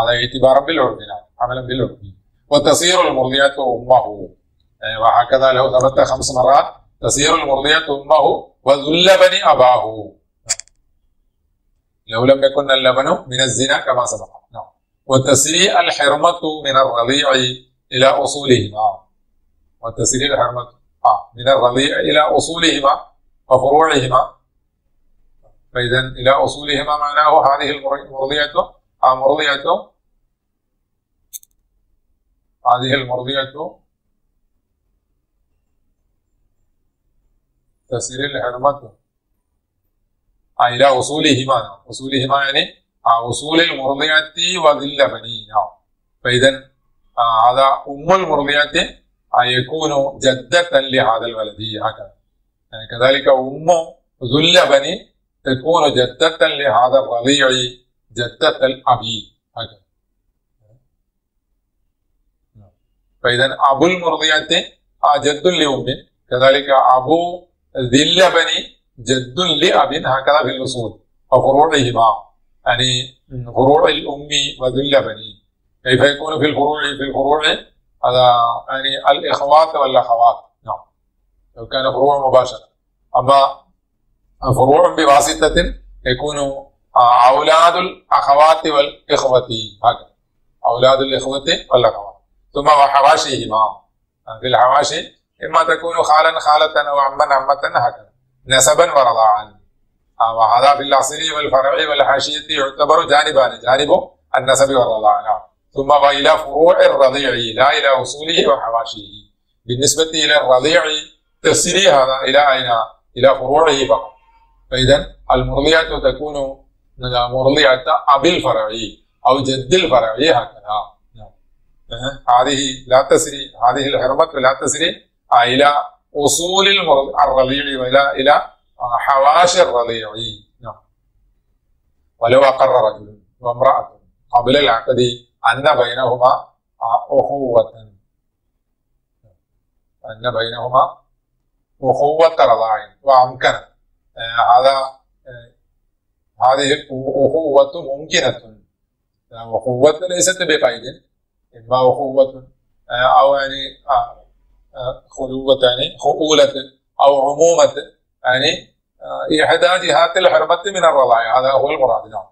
هذا اعتبارا بالعرف نعم، عملا بالعرف. وتصير المرضية أمه، وهكذا لو ثبت 5 مرات تصير المرضية أمه وذل بني أباه لو لم يكن اللبن من الزنا كما سبق نعم. وتسري الحرمة من الرضيع إلى أصولهما، وتسري الحرمة من الرضيع إلى أصولهما وفروعهما، فإذا إلى أصولهما معناه هذه المرضية تسري الحرمة إلى أصولهما، أصولهما يعني أصول المرضية وذل بنيها، فإذا هذا أم المرضية يكون جدة لهذا الولد هكذا، يعني كذلك أم ذل بني تكون جدة لهذا الرضيع جدة الأبي هكذا، فإذا أبو المرضية جد لأم، كذلك أبو ذل بني جد لأب هكذا في الأصول وفروعهما، يعني فروع الأم وذل بني. كيف يكون في الفروع؟ في الفروع هذا يعني الإخوات والأخوات نعم، لو كان فروع مباشرة. أما فروع بواسطة يكون أولاد الأخوات والإخوة هكذا، أولاد الإخوة والأخوات. ثم وحواشيهما، في الحواشي إما تكون خالا خالة أو عما عمة هكذا نسبا ورضاعا، وهذا في الأصل والفرع والحاشية يعتبر جانبان، جانب النسب والرضاعة. ثم وإلى فروع الرضيع لا إلى أصوله وحواشيه. بالنسبة إلى الرضيع تسري هذا إلى أين؟ إلى فروعه فقط، فإذا المرضية تكون مرضية أب الفرع أو جد الفرع هكذا. هذه لا تسري، هذه الحرمة لا تسري إلى أصول الرضيع ولا إلى حواشي الرضيع نعم. ولو أقر رجل وامرأة قبل العقد أن بينهما أخوة رضاع وأمكن، هذا هذه أخوة ممكنة، أخوة ليست بقيد، إما أخوة أو يعني خلوة يعني خؤولة أو عمومة، يعني إحدى جهات الحرمة من الرضاع، هذا هو المراد نعم.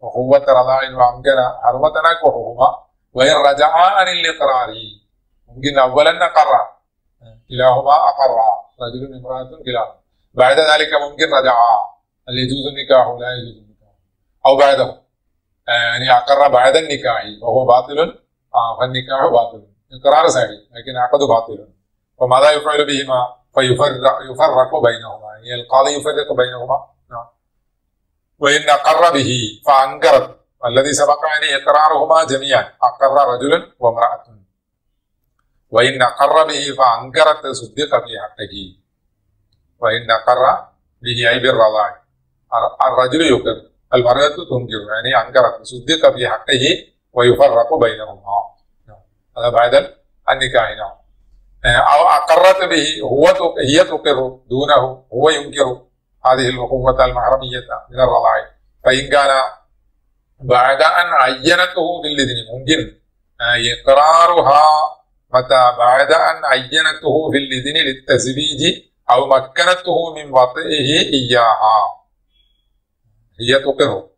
وقوة رضاع وأمكن حرمتنا كرهما وإن رجعا عن الإقرار، ممكن أولا نقرر كلاهما أقرا رجل امرأة كلاهما، بعد ذلك ممكن رجعا هل يجوز النكاح ولا يجوز النكاح أو بعده، يعني أقر بعد النكاح وهو باطل فالنكاح باطل، إقرار صحيح لكن عقد باطل، فماذا يفعل بهما؟ فيفرق بينهما، يعني القاضي يفرق بينهما نعم. وإن أقر به فأنكرت، والذي سبق يعني إقرارهما جميعا، أقر رجل وامرأة، وإن أقر به فأنكرت صدق في حقه، وإن أقر به أي بالرضاع، الرجل يقر المرأة تنكر، يعني أنكرت صدق في حقه ويفرق بينهما، هذا بعد النكاح نعم. أو أقرت به هي تقر دونه هو ينكر، هذه الأخوة المحرمية من الرضاع، فإن كان بعد أن عينته بالإذن، ممكن إقرارها متى؟ بعد أن عينته بالإذن للتزويج أو مكنته من وطئه إياها، هي تقر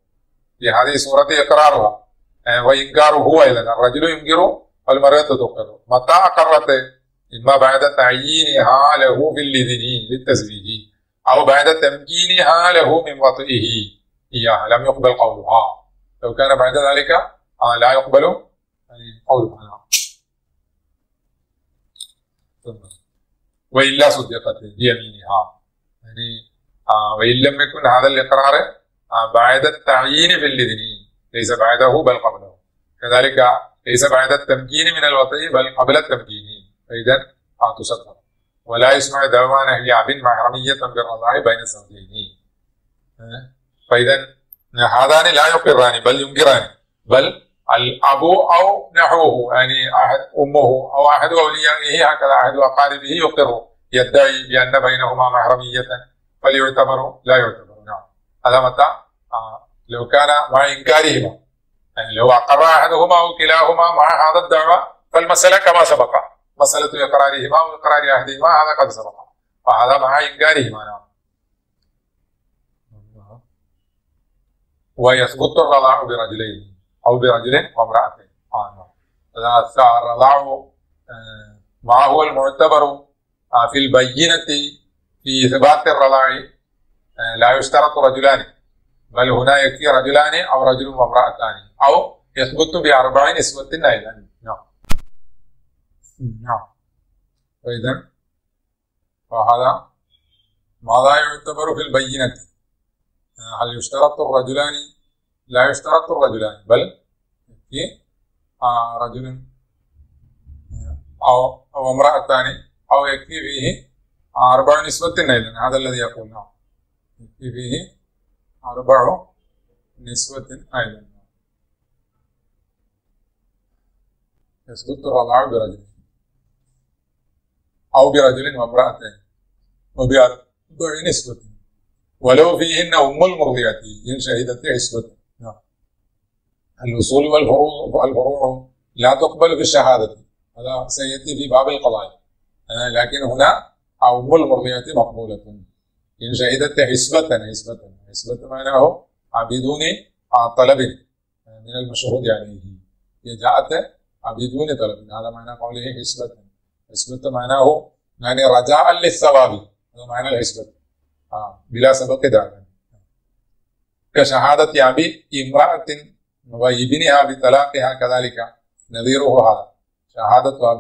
في هذه صورة إقرارها، وإنكاره هو إذا الرجل ينكر والمرأة تقر. متى أقرت؟ إما بعد تعيينها له بالإذن للتزويج أو بعد تمكينها له من وطئه إياها، لم يقبل قولها، لو كان بعد ذلك لا يقبل قولها. وإلا صدقت بيمينها، يعني وإن لم يكن هذا الإقرار بعد التعيين في الإذن، ليس بعده بل قبله، كذلك ليس بعد التمكين من الوطئ بل قبل التمكين، فإذا تصدق. ولا يسمع دوام نهي بن محرمية بالرضاع بين الزوجين، فإذا هذان لا يقران بل ينكران، بل الأبو أو نحوه، يعني أمه أو أحد أوليائه، هكذا أحد أقاربه يقر يدعي بأن بينهما محرمية، فليعتبر لا يعتبر. نعم، هذا متى؟ لو كان مع إنكارهما، يعني لو أقر أحدهما أو كلاهما مع هذا الدعوى فالمسألة كما سبق، مسألة إقرارهما وإقرار أحدهما هذا قد سبق، فهذا مع إنكارهما. نعم، ويسقط الرضاع برجلين أو برجل وامرأتين. الرضاع ما هو المعتبر في البينة في إثبات الرضاع، لا يشترط رجلان، بل هنا يكفي رجلان أو رجل وامرأتان، أو يثبت بأربع نسوة أيضا. نعم نعم. فإذا فهذا ماذا يعتبر في البينة؟ هل يشترط الرجلان؟ لا يشترط الرجلان، بل في رجل أو امرأتان، أو يكفي فيه أربع نسوة أيضا. هذا الذي يقولنا يكفي فيه أربع نسوة أيضا. يسقط الرضاع برجل أو برجل وامرأتين وبأربع نسوة، ولو فيهن أم المرضية إن شهدت عصبة. الأصول والفروع لا تقبل في الشهادة، هذا سيأتي في باب القضايا، لكن هنا أم المرضية مقبولة إن شهدت عصبة. عصبة معناه بدون طلب من المشهود، يعني هي جاءت بدون طلب، هذا معنى قوله عصبة. عصبة معناه يعني رجاء للثواب، هذا معنى العصبة بلا سبق دعوة. كشهادة أبي امرأة وابنها بطلاقها كذلك نظيره هذا، شهادة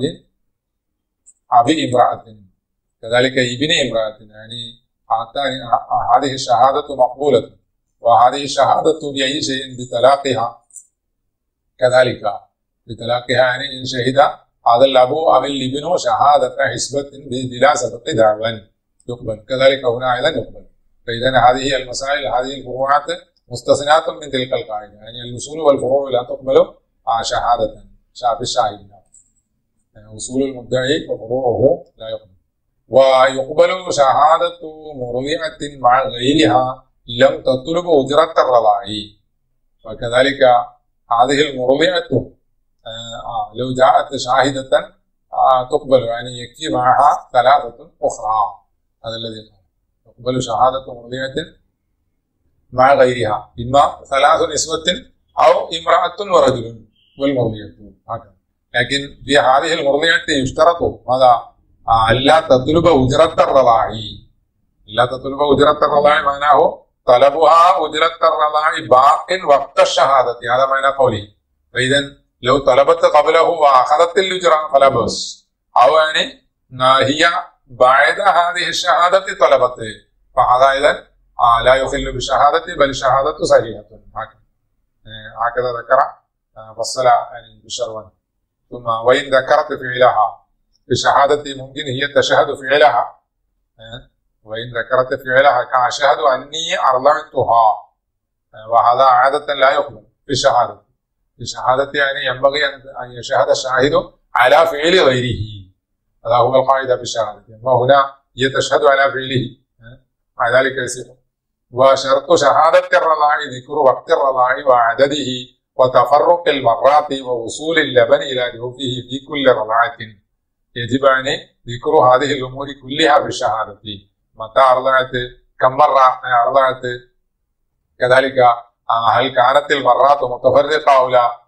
أبي امرأة كذلك ابن امرأة، يعني هذه الشهادة مقبولة، وهذه الشهادة بأي شيء؟ بطلاقها كذلك، بطلاقها يعني إن شهد هذا الأب أو الابن شهادة حسبة بلا سبق دعوة يقبل، كذلك هنا أيضا يقبل. فإذا هذه المسائل، هذه الفروعات مستثنات من تلك القاعدة، يعني الأصول والفروع لا تقبل شهادة في الشاهد، يعني أصول المدعي وفروعه لا يقبل. ويقبل شهادة مرضعة مع غيرها لم تطلب أجرة الرضاع، وكذلك هذه المرضعة لو جاءت شاهدة تقبل، يعني يكفي معها ثلاثة أخرى. هذا الذي يقبل شهادة مرضعة مع غيرها، إما ثلاث نسوة أو امرأة ورجل والمرضعة هكذا. لكن في هذه المرضعة يشترط ماذا؟ لا تطلب أجرة الرضاع. لا تطلب أجرة الرضاع معناه طلبها أجرة الرضاع باق وقت الشهادة، هذا معنى قوله. فإذا لو طلبت قبله وأخذت الأجرة فلا بأس، أو يعني هي بعد هذه الشهادة طلبته، فهذا إذن لا يخل بالشهادة، بل شهادة صحيحة. هكذا ذكر فصل الشروان. ثم وإن ذكرت فعلها في الشهادة، ممكن هي تشهد فعلها، وإن ذكرت فعلها كأشهد أني أرضعتها، وهذا عادة لا يقبل في الشهادة. في الشهادة يعني ينبغي أن يشهد الشاهد على فعل غيره، هذا هو القاعدة في الشهادة، وهنا يتشهد على فعله، مع ذلك يصح. وشرط شهادة الرضاع ذكر وقت الرضاع وعدده وتفرق المرات ووصول اللبن إلى جوفه في كل رضاعة. يجب أن ذكر هذه الأمور كلها في الشهادة، متى أرضعت، كم مرة أرضعت، كذلك هل كانت المرات متفرقة أو لا،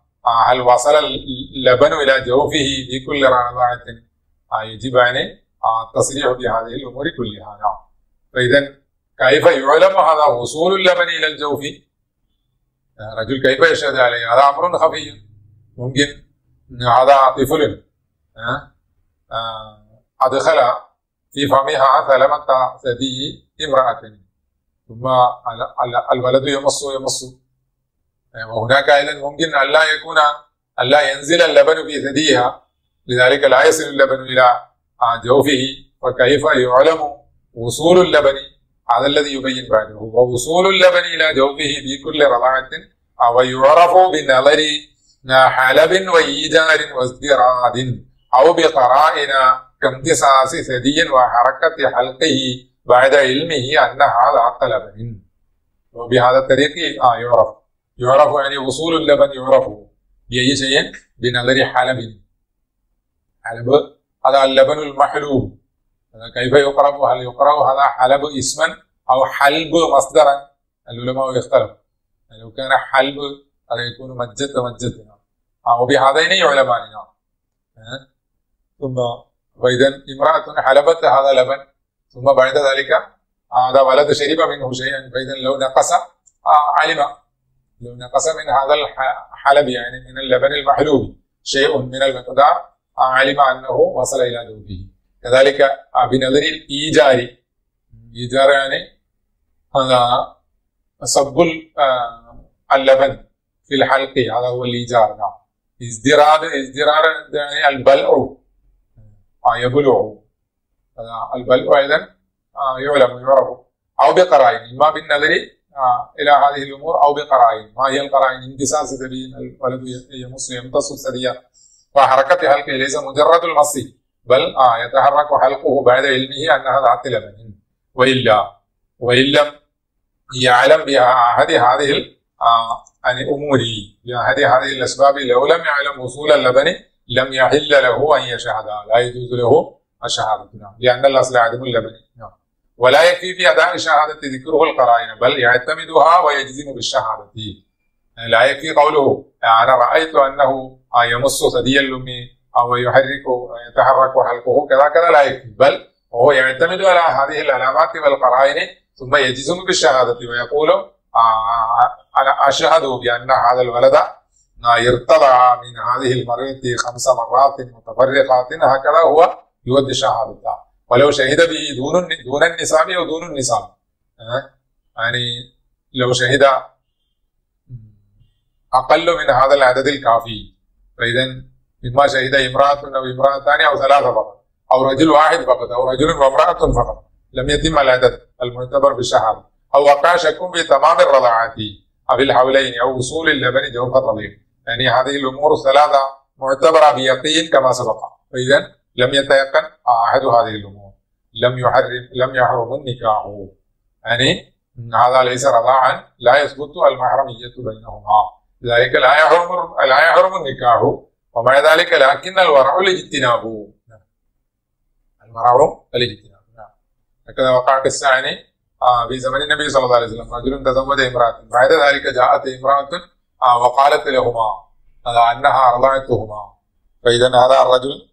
هل وصل اللبن إلى جوفه في كل رضاعة. يجب أن تصريح بهذه الأمور كلها. نعم. فإذا كيف يعلم هذا وصول اللبن إلى الجوف؟ رجل كيف يشهد عليه؟ هذا أمر خفي، ممكن هذا طفل أدخل في فمها ثلمة ثدي امرأة، ثم الولد يمص، وهناك أيضا ممكن ألا ينزل اللبن في ثديها، لذلك لا يصل اللبن إلى جوفه، فكيف يعلم وصول اللبن؟ هذا الذي يبين بعده، ووصول اللبن إلى جوفه في كل رضاعة أو يعرف بالنظر ناحل بن وإيجار وازدراد أو بقرائن كامتصاص ثدي وحركة حلقه بعد علمه أنها لا طلب منه. وبهذا الطريق يعرف يعني وصول اللبن يعرف بأي شيء؟ بنظر حلب. حلب هذا اللبن المحلوب، كيف يقرب؟ هل يقرب هذا حلب اسما أو حلب مصدرا؟ العلماء يختلفوا، لو كان حلب هذا يكون مجد أو بهذين يعلمان. ثم فإذا امرأة حلبت هذا اللبن ثم بعد ذلك هذا ولد شرب منه شيئا، فإذا لو نقص علم، لو نقص من هذا الحلب يعني من اللبن المحلوب شيء من المقدار علم أنه وصل إلى دوره. كذلك بنظر الإيجار، إيجار يعني هذا صب اللبن في الحلق، هذا هو الإيجار. ازدرار يعني البلع، يبلع، البلع أيضا يعلم يعرف. أو بقرائن، إما بالنظر إلى هذه الأمور أو بقرائن. ما هي القرائن؟ امتصاص الثدي، الولد يمص يمتص الثدي، وحركة حلقه ليس مجرد المص بل يتحرك حلقه بعد علمه أنها ذات لبن، وإن لم يعلم بأحد هذه الأمور بأحد هذه الأسباب، لو لم يعلم وصول اللبن لم يحل له أن يشهدها، لا يجوز له الشهادة، لأن الأصل عدم اللبن، ولا يكفي في أداء الشهادة ذكره القرائن بل يعتمدها ويجزم بالشهادة. لا يكفي قوله أنا رأيت أنه يمص ثدي الأم أو يتحرك حلقه كذا كذا، لا يكفي، بل وهو يعتمد على هذه العلامات والقرائن ثم يجزم بالشهادة ويقول أنا أشهد بأن هذا الولد يرتضع من هذه المريض 5 مرات متفرقات، هكذا هو يؤدي الشهادة ولو شهد به دون النساب أو دون النساب. يعني لو شهد أقل من هذا العدد الكافي، فإذا مما شهد امرأة أو امرأتان أو 3 فقط أو رجل واحد فقط أو رجل وامرأة فقط، لم يتم العدد المعتبر بالشهادة، أو وقع شك بتمام الرضاعة أو الحولين أو وصول اللبن جوف الرضيع، يعني هذه الأمور الثلاثة معتبرة بيقين كما سبق، فإذا لم يتيقن أحد هذه الأمور لم يحرم النكاح، يعني هذا ليس رضاعا لا يثبت المحرمية بينهما، ذلك لا يحرم النكاح، ومع ذلك لكن الورع الاجتناب، المرع الاجتناب. هكذا وقع قصة يعني في زمن النبي صلى الله عليه وسلم، رجل تزوج امرأة بعد ذلك جاءت امرأة وقالت لهما أنها رضعتهما، فإذا هذا الرجل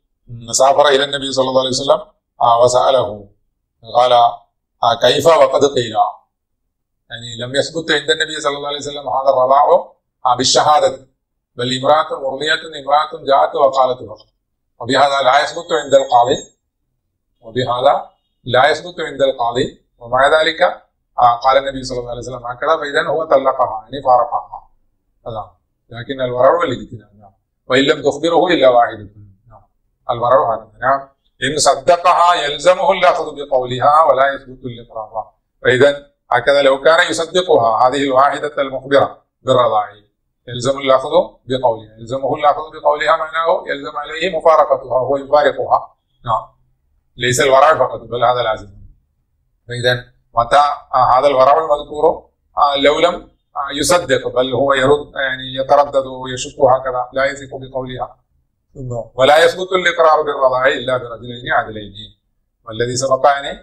سافر إلى النبي صلى الله عليه وسلم وسأله قال كيف وقد قيل، يعني لم يثبت عند النبي صلى الله عليه وسلم هذا الرضاع بالشهادة، بل امرأة مرضية امرأة جاءت وقالت فقط، وبهذا لا يثبت عند القاضي، ومع ذلك قال النبي صلى الله عليه وسلم هكذا، فإذا هو طلقها يعني فارقها، لكن الورع والاجتناب، وإن لم تخبره إلا واحدة، الورع هذا، إن صدقها يلزمه الأخذ بقولها ولا يثبت الإقرار، فإذا هكذا لو كان يصدقها هذه الواحدة المخبرة بالرضاع يلزم الأخذ بقولها، يلزمه الأخذ بقولها معناه يلزم عليه مفارقتها، هو يفارقها، ليس الورع فقط بل هذا لازم. فإذا متى هذا الورع المذكور لو لم يصدق بل هو يرد يعني يتردد ويشك هكذا لا يثق بقولها، ولا يثبت الإقرار بالرضاع إلا برجلين عدلين، والذي سبق يعني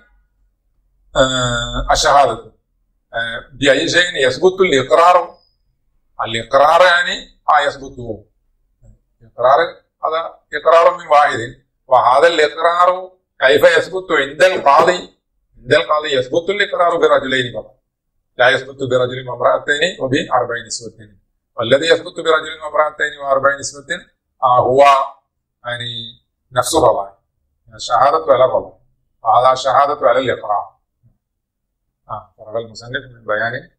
الشهادة بأي شيء يثبت الإقرار يعني يثبته، إقرار هذا إقرار من واحد، وهذا الإقرار كيف يثبت عند القاضي؟ عند القاضي يثبت الإقرار برجلين فقط، لا يثبت برجل وامرأتين وب40 نسوة، والذي يثبت برجل وامرأتين و40 نسوة هو يعني نفس الرضاع، الشهادة على الرضاع، وهذا الشهادة على الإقرار. فرغ المصنف من بيان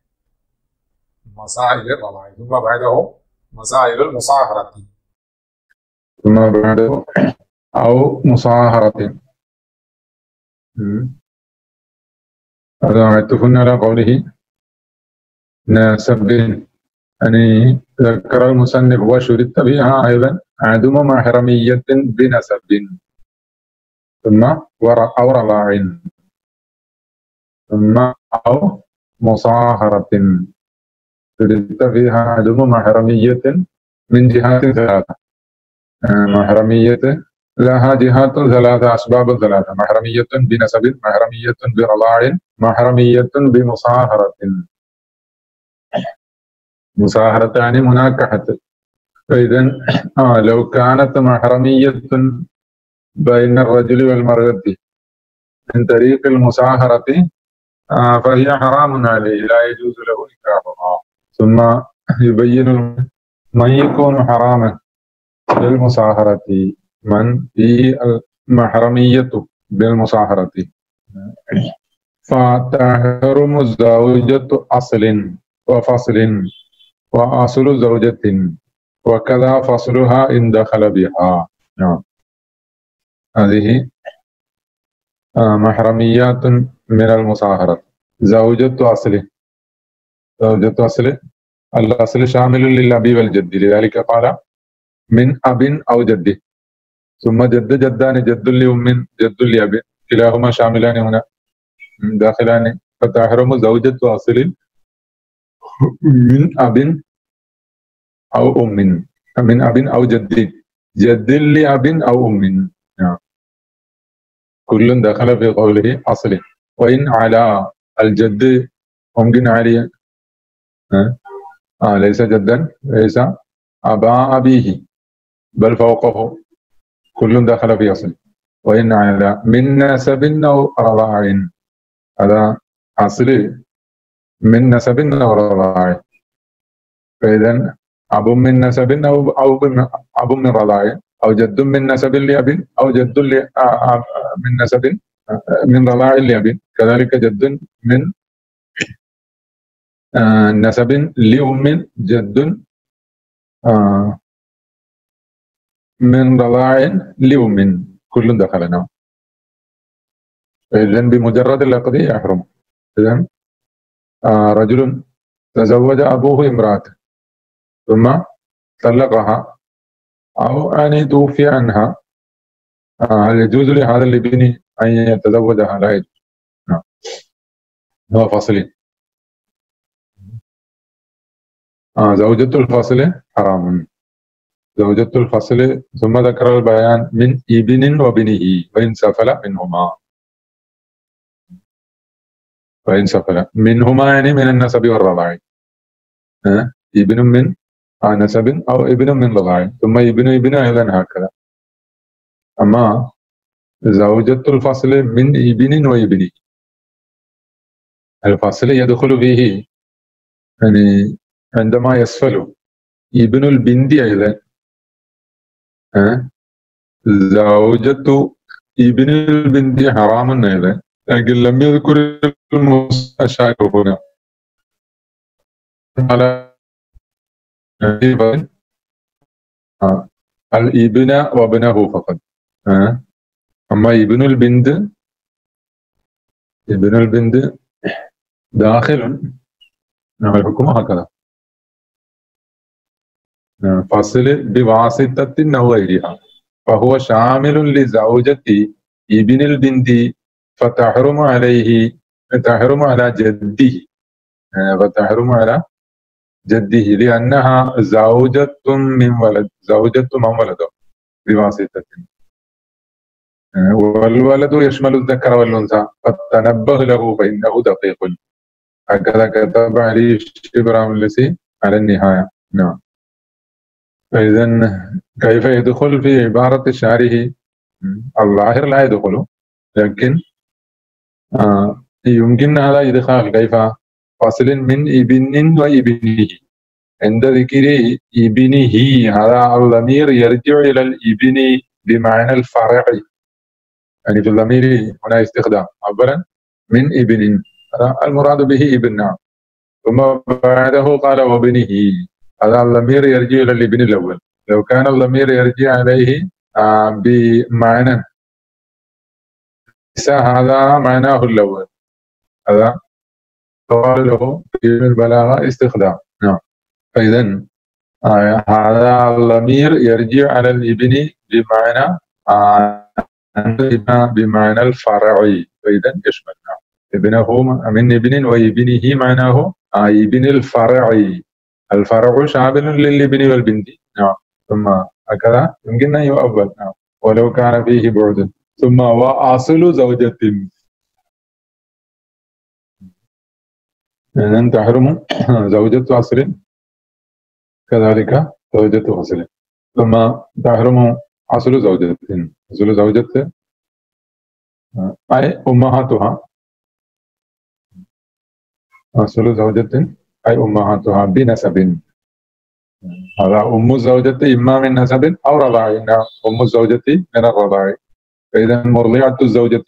مسائل الرضاع، ثم بعده مسائل المصاهرة، ثم بعده أو مصاهرة، هذا متفق على قوله ناسب يعني ذكر المصنف وشددت بها أيضا عدم محرمية بنسب ثم أو رضاع ثم أو مصاهرة شددت فيها عدم محرمية من جهات ثلاثة محرمية لها جهات ثلاثة أسباب ثلاثة محرمية بنسب محرمية برضاع محرمية بمصاهرة مصاهرة يعني مناكحة فإذا لو كانت محرمية بين الرجل والمرأة من طريق المصاهرة فهي حرام عليه لا يجوز له نكاحها ثم يبين من يكون حراما للمصاهرة من في المحرمية بالمصاهرة فتحرم الزوجة أصل وفصل وأصل زوجة وكذا فصلها إن دخل بها هذه محرميات من المصاهرة زوجة أصل الأصل شامل للأبي والجد لذلك قال من أب أو جد ثم جد جدان جد لأم جد لأب كلاهما شاملان هنا داخلان فتحرم زوجة أصل من أب أو أم من أب أو جد جد لأب أو أم كل دخل في قوله أصل وإن على الجد ممكن علي ليس جدا ليس أبا أبيه بل فوقه كل دخل في أصل وإن على من نسب أو رضاع هذا أصل من نسب أو رضاع فإذا أب من نسب أو أب من رضاع أو جد من نسب لأب أو جد من نسب من رضاع لأب كذلك جد من نسب لأم جد من رضاع لأم كل دخلنا إذن بمجرد العقد يحرم إذن رجل تزوج أبوه امرأة ثم طلقها أو أن توفي عنها هل يجوز لهذا الابن أن يتزوجها؟ لا يجوز هو فصل زوجة الفصل حرام زوجة الفصل ثم ذكر البيان من ابن وبنه وإن سفل منهما وإن سفل منهما يعني من النسب والرضاع ابن من نسب أو ابن من رضاع ثم ابن أيضا هكذا أما زوجة الفصل من ابن وابنه الفصل يدخل فيه يعني عندما يسفل ابن البنت أيضا زوجة ابن البنت حرام أيضا لكن لم يذكر المستشار هنا على الابن وابنه فقط أما ابن البنت داخل نعم الحكم هكذا فاصل بواسطة أو غيرها فهو شامل لزوجة ابن البنت فتحرم عليه تحرم على جده فتحرم على جده لأنها زوجة من ولده بواسطة والولد يشمل الذكر والأنثى فتنبه له فإنه دقيق هكذا كتب علي الشبر الملسي على النهاية نعم فإذن كيف يدخل في عبارة شعره الظاهر لا يدخل لكن يمكن هذا إدخال كيف فاصل من ابن وابنه عند ذكر ابنه هذا الضمير يرجع إلى الابن بمعنى الفرع يعني في الضمير هنا استخدام أولا من ابن المراد به ابن ثم بعده قال وابنه هذا الضمير يرجع إلى الابن الأول لو كان الضمير يرجع عليه بمعنى هذا معناه الأول هذا قال له في البلاغة استخدام نعم فإذا هذا الضمير يرجع على الابن بمعنى بمعنى الفرعي، فإذا يشملنا ابنه من ابن وابنه معناه ابن الفرعي، الفرع شامل للابن والبنت. نعم. ثم هكذا يمكن أن يؤول. نعم. ولو كان فيه بعد. ثم وأصل زوجة لأن تحرم زوجة أصل كذلك زوجة أصل، ثم تحرم أصل زوجة، أصل زوجة أي أمهاتها، أصل زوجة أي أمهاتها بنسب، هذا أم الزوجة إما من نسب أو رضاع، أم الزوجة من الرضاع، فإذا مرضعة الزوجة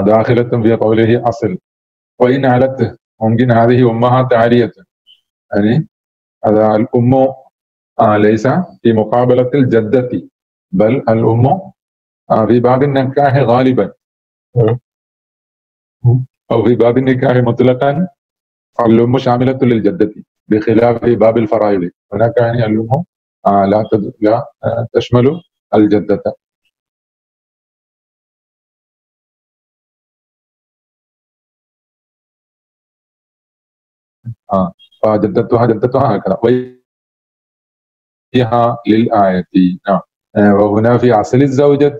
داخلة في قوله أصل. وإن علت ممكن هذه أمها عالية، يعني هذا الأم ليس في مقابلة الجدة، بل الأم في باب النكاح غالبا أو في باب النكاح مطلقا الأم شاملة للجدة، بخلاف باب الفرائض هناك يعني الأم لا تشمل الجدة. فجدتها جدتها هكذا ويها للآية. نعم. وهنا في عسل الزوجة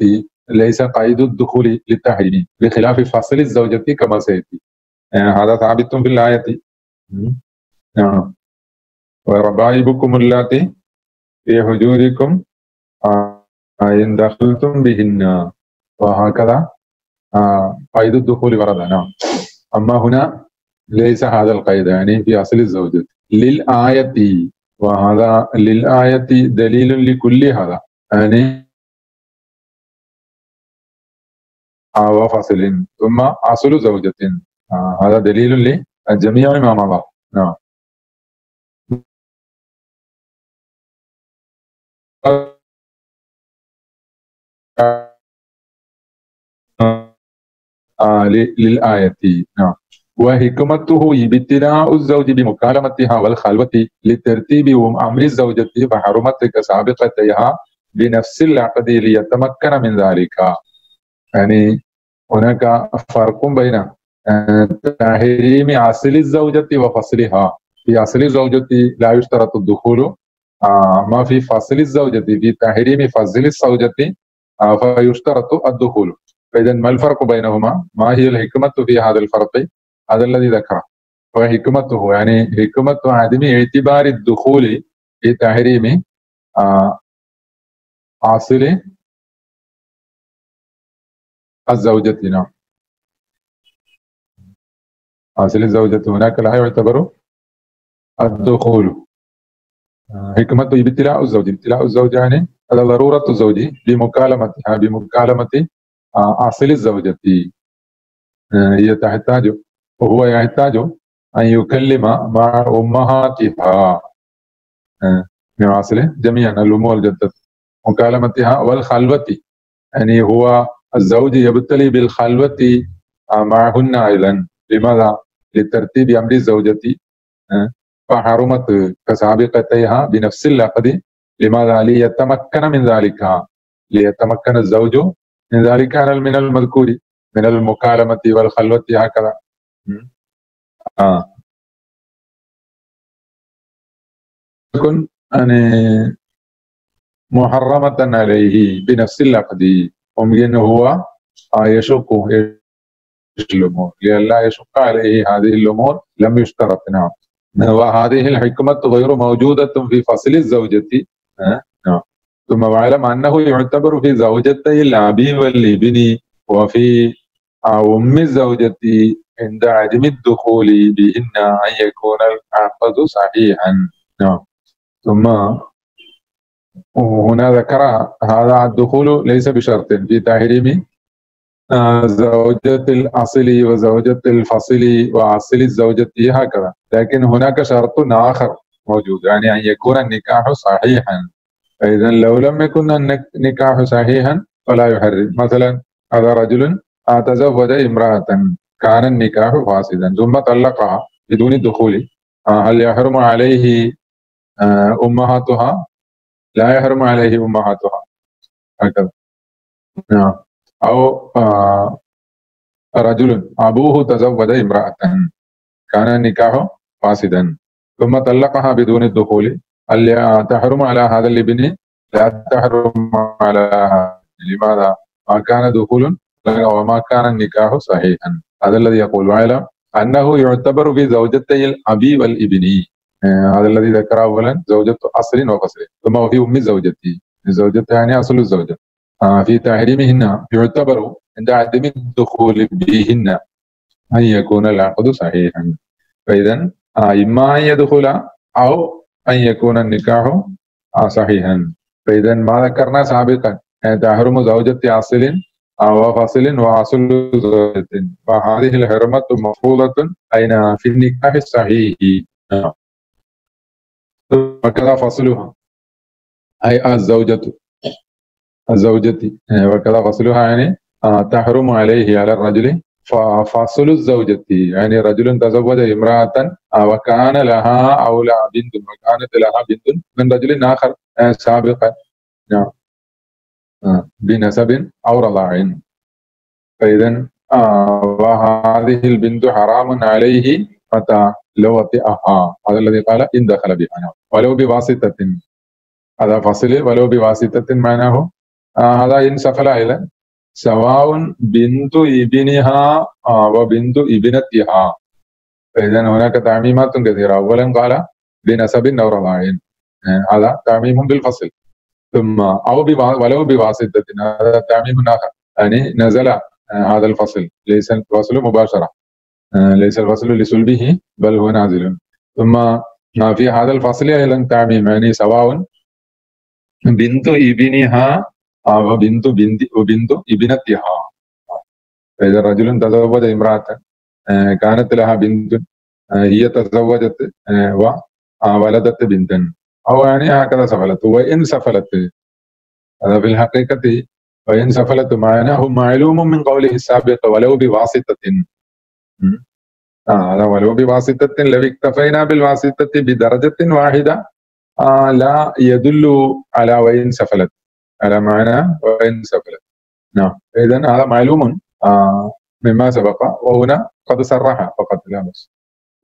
ليس قيد الدخول للتحريم بخلاف فصل الزوجة كما سيأتي، هذا ثابت في الآية. نعم. وربائبكم اللاتي في حجوركم إن دخلتم بهن، وهكذا قيد الدخول ورد. نعم. أما هنا ليس هذا القيد يعني في أصل الزوجة للآية، وهذا للآية دليل لكل هذا يعني وفصل ثم أصل زوجة، هذا دليل لجميع ما مضى. نعم. للآية. نعم. وحكمته بابتلاء الزوج بمكالمتها والخلوة لترتيب أمر الزوجة فحرمت كسابقتها بنفس العقد ليتمكن من ذلك. يعني هناك فرق بين تحريم أصل الزوجة وفصلها. في أصل الزوجة لا يشترط الدخول، ما في فصل الزوجة في تحريم فصل الزوجة فيشترط الدخول. فإذا ما الفرق بينهما؟ ما هي الحكمة في هذا الفرق؟ هذا الذي ذكره. وحكمته يعني حكمة عدم اعتبار الدخول في تحريم أصل الزوجة. نعم. أصل الزوجة هناك لا يعتبر الدخول. حكمة ابتلاء الزوج، ابتلاء الزوج يعني ضرورة الزوج بمكالمتها، بمكالمة أصل الزوجة، هي تحتاج وهو يحتاج أن يكلم مع أمهاتها من أصله جميعا الأم والجدة مكالمتها والخلوة، يعني هو الزوج يبتلي بالخلوة معهن أيضا. لماذا؟ لترتيب أمر الزوجة فحرمت كسابقتيها بنفس العقد. لماذا؟ ليتمكن من ذلك، ليتمكن الزوج من ذلك من المذكور من المكالمة والخلوة هكذا. تكون محرمة عليه بنفس العقد، وممكن هو يشك الأمور لئلا يشق عليه هذه الأمور لم يشترط. نعم. وهذه الحكمة غير موجودة في فصل الزوجة. نعم. ثم واعلم أنه يعتبر في زوجتي الأب والابن وفي أم الزوجة عند عدم الدخول بهن أن يكون العقد صحيحا. نعم. ثم هنا ذكر هذا الدخول ليس بشرط في تحريم زوجة الأصل وزوجة الفصل وأصل الزوجة هكذا، لكن هناك شرط آخر موجود يعني أن يكون النكاح صحيحا. فإذا لو لم يكن النكاح صحيحا فلا يحرم. مثلا هذا رجل تزوج امرأة كان النكاح فاسدا ثم طلقها بدون الدخول، الحرم علیہ امہاتھا لا يحرم علیہ امہاتھا أو رجل أبوه تزوج امرأة كان النكاح فاسدا ثم طلقها بدون الدخول ألا تحرم على هذا الابن لا تحرم على هذا. لماذا؟ ما كان دخول وما كان النكاح صحيحا. هذا الذي يقول. واعلم أنه يعتبر في زوجتي الأبي والابن. هذا الذي ذكره أولا زوجة أصل وفصل ثم وفي أم زوجتي. الزوجة يعني أصل الزوجة. في تحريمهن يعتبر عند عدم الدخول بهن أن يكون العقد صحيحا. فإذا إما أن يدخل أو أن يكون النكاح صحيحا. فإذا ما ذكرنا سابقا تحرم زوجة أصل وفصل وأصل زوجة، فهذه الحرمة مفروضة أين؟ في النكاح الصحيح. وكذا فصلها أي الزوجة زوجتي، وكذا فصلها يعني تحرم عليه على الرجل. ففصل الزوجة يعني رجل تزوج امرأة وكان لها أو لها بنت، وكانت لها بنت من رجل آخر سابقا بنسب أو رضاع. فإذا وهذه البنت حرام عليه متى لو وطئها. هذا الذي قال إن دخل بها ولو بواسطة. هذا فصل ولو بواسطة معناه هذا إن سفل إلى سواء بنت ابنها وبنت ابنتها. فإذا هناك تعميمات كثيرة. أولا قال بنسب أو رضاع، هذا تعميم بالفصل. ثم أو ولو بواسطة، هذا تعميم آخر يعني نزل هذا الفصل، ليس الفصل مباشرة، ليس الفصل لسلبه بل هو نازل. ثم في هذا الفصل أيضا تعميم يعني سواء بنت ابنها وبنت ابنتها. فإذا رجل تزوج امرأة كانت لها بنت، هي تزوجت وولدت بنتا، أو يعني هكذا سفلت. وإن سفلت، هذا في الحقيقة وإن سفلت معناه معلوم من قوله السابق ولو بواسطة. هذا ولو بواسطة، لو اكتفينا بالواسطة بدرجة واحدة لا يدل على وإن سفلت، على معنى وإن سفلت. إذن هذا معلوم مما سبق، وهنا قد صرح فقط لا بس.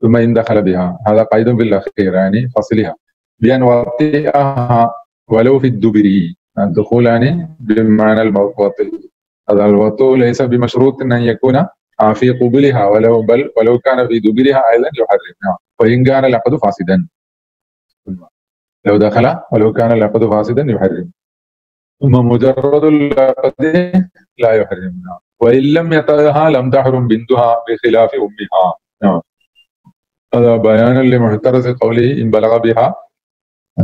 ثم إن دخل بها، هذا قيد بالأخير يعني فصلها بأن وطئها ولو في الدبر. الدخول يعني بمعنى الوطئ. هذا الوطئ ليس بمشروط أن يكون في قبلها، ولو بل ولو كان في دبرها أيضا يحرم. وإن كان العقد فاسدا، لو دخل ولو كان العقد فاسدا يحرم. ثم مجرد العقد لا يحرم. وإن لم يطئها لم تحرم بنتها بخلاف أمها. هذا بيانا لمحترز قوله إن بلغ بها.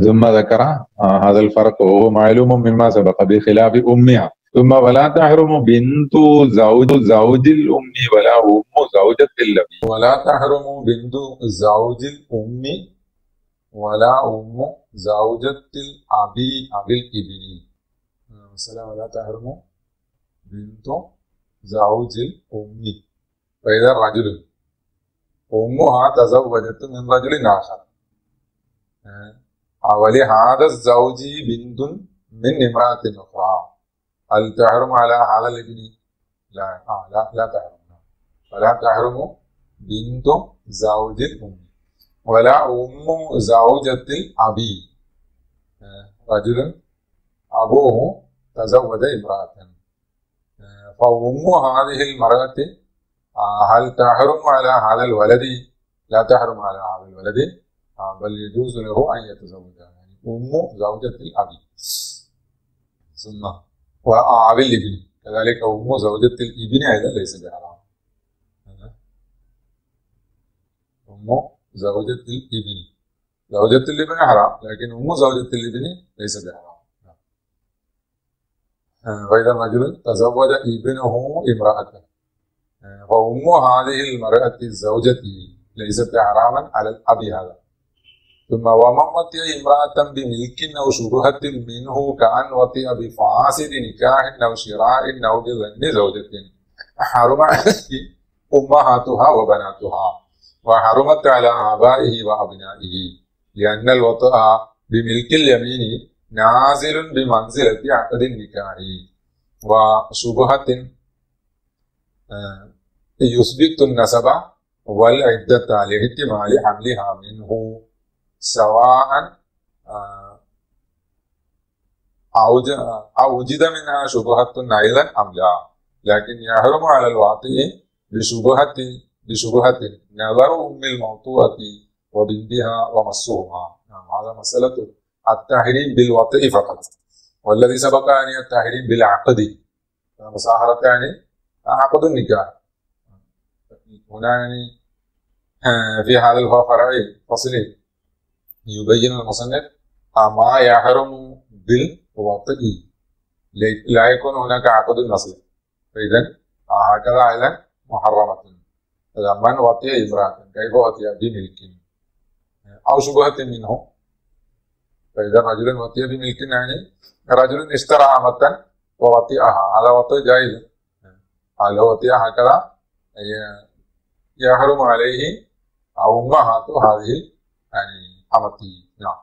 ثم ذكر هذا الفرق وهو معلوم مما سبق بخلاف أمها. ثم ولا تحرم بنت زوج الأم ولا أم زوجة الأب. ولا تحرم بنت زوج الأم ولا أم زوجة الأب أو الابن. مثلا ولا تحرم بنت زوج الأم. فإذا الرجل أمها تزوجت من رجل آخر، ولهذا الزوج بنت من امرأة أخرى، هل تحرم على هذا الابن؟ لا. لا تحرم. ولا تحرم بنت زوج الأم ولا أم زوجة الأب. رجل أبوه تزوج امرأة، فأم هذه المرأة هل تحرم على هذا الولد؟ لا تحرم على هذا الولد، بل يجوز له أن يتزوجها. يعني أم زوجة الأب. ثم وأب الابن كذلك أم زوجة الابن أيضا ليس بحرام. أم زوجة الابن، زوجة الابن حرام، لكن أم زوجة الابن ليس بحرام. فإذا الرجل تزوج ابنه امرأة، فأم هذه المرأة زوجته ليست حراما على الأب هذا. ثم ومن وطئ امرأة بملك أو شبهة منه كأن وطئ بفاسد نكاح أو شراء أو بظن زوجة حرم عليه أمهاتها وبناتها. وحرمت على آبائه وأبنائه لأن الوطء بملك اليمين نازل بمنزلة عقد النكاح وشبهة يثبت النسب والعدة لاحتمال حملها منه سواء أوجد منها شبهة أيضا أم لا، لكن يحرم على الواطئ بشبهة نظرهم الموطوءة وبنتها ومسهما. هذا مسألة التحريم بالوطئ فقط، والذي سبق يعني التحريم بالعقد، مصاهرة يعني عقد النكاح. هنا يعني في هذا الفرعين فصلين يبين المصنف ما يحرم بالوطئ، لا يكون هناك عقد نصب، فإذا هكذا أيضا محرمة. من وطئ امرأة كيف وطئ بملك أو شبهة منه، فإذا رجل وطئ بملك يعني رجل اشترى عامة ووطئها، هذا وطئ جائز. هذا وطئ هكذا يحرم عليه أمهات هذه يعني عمتي، نعم،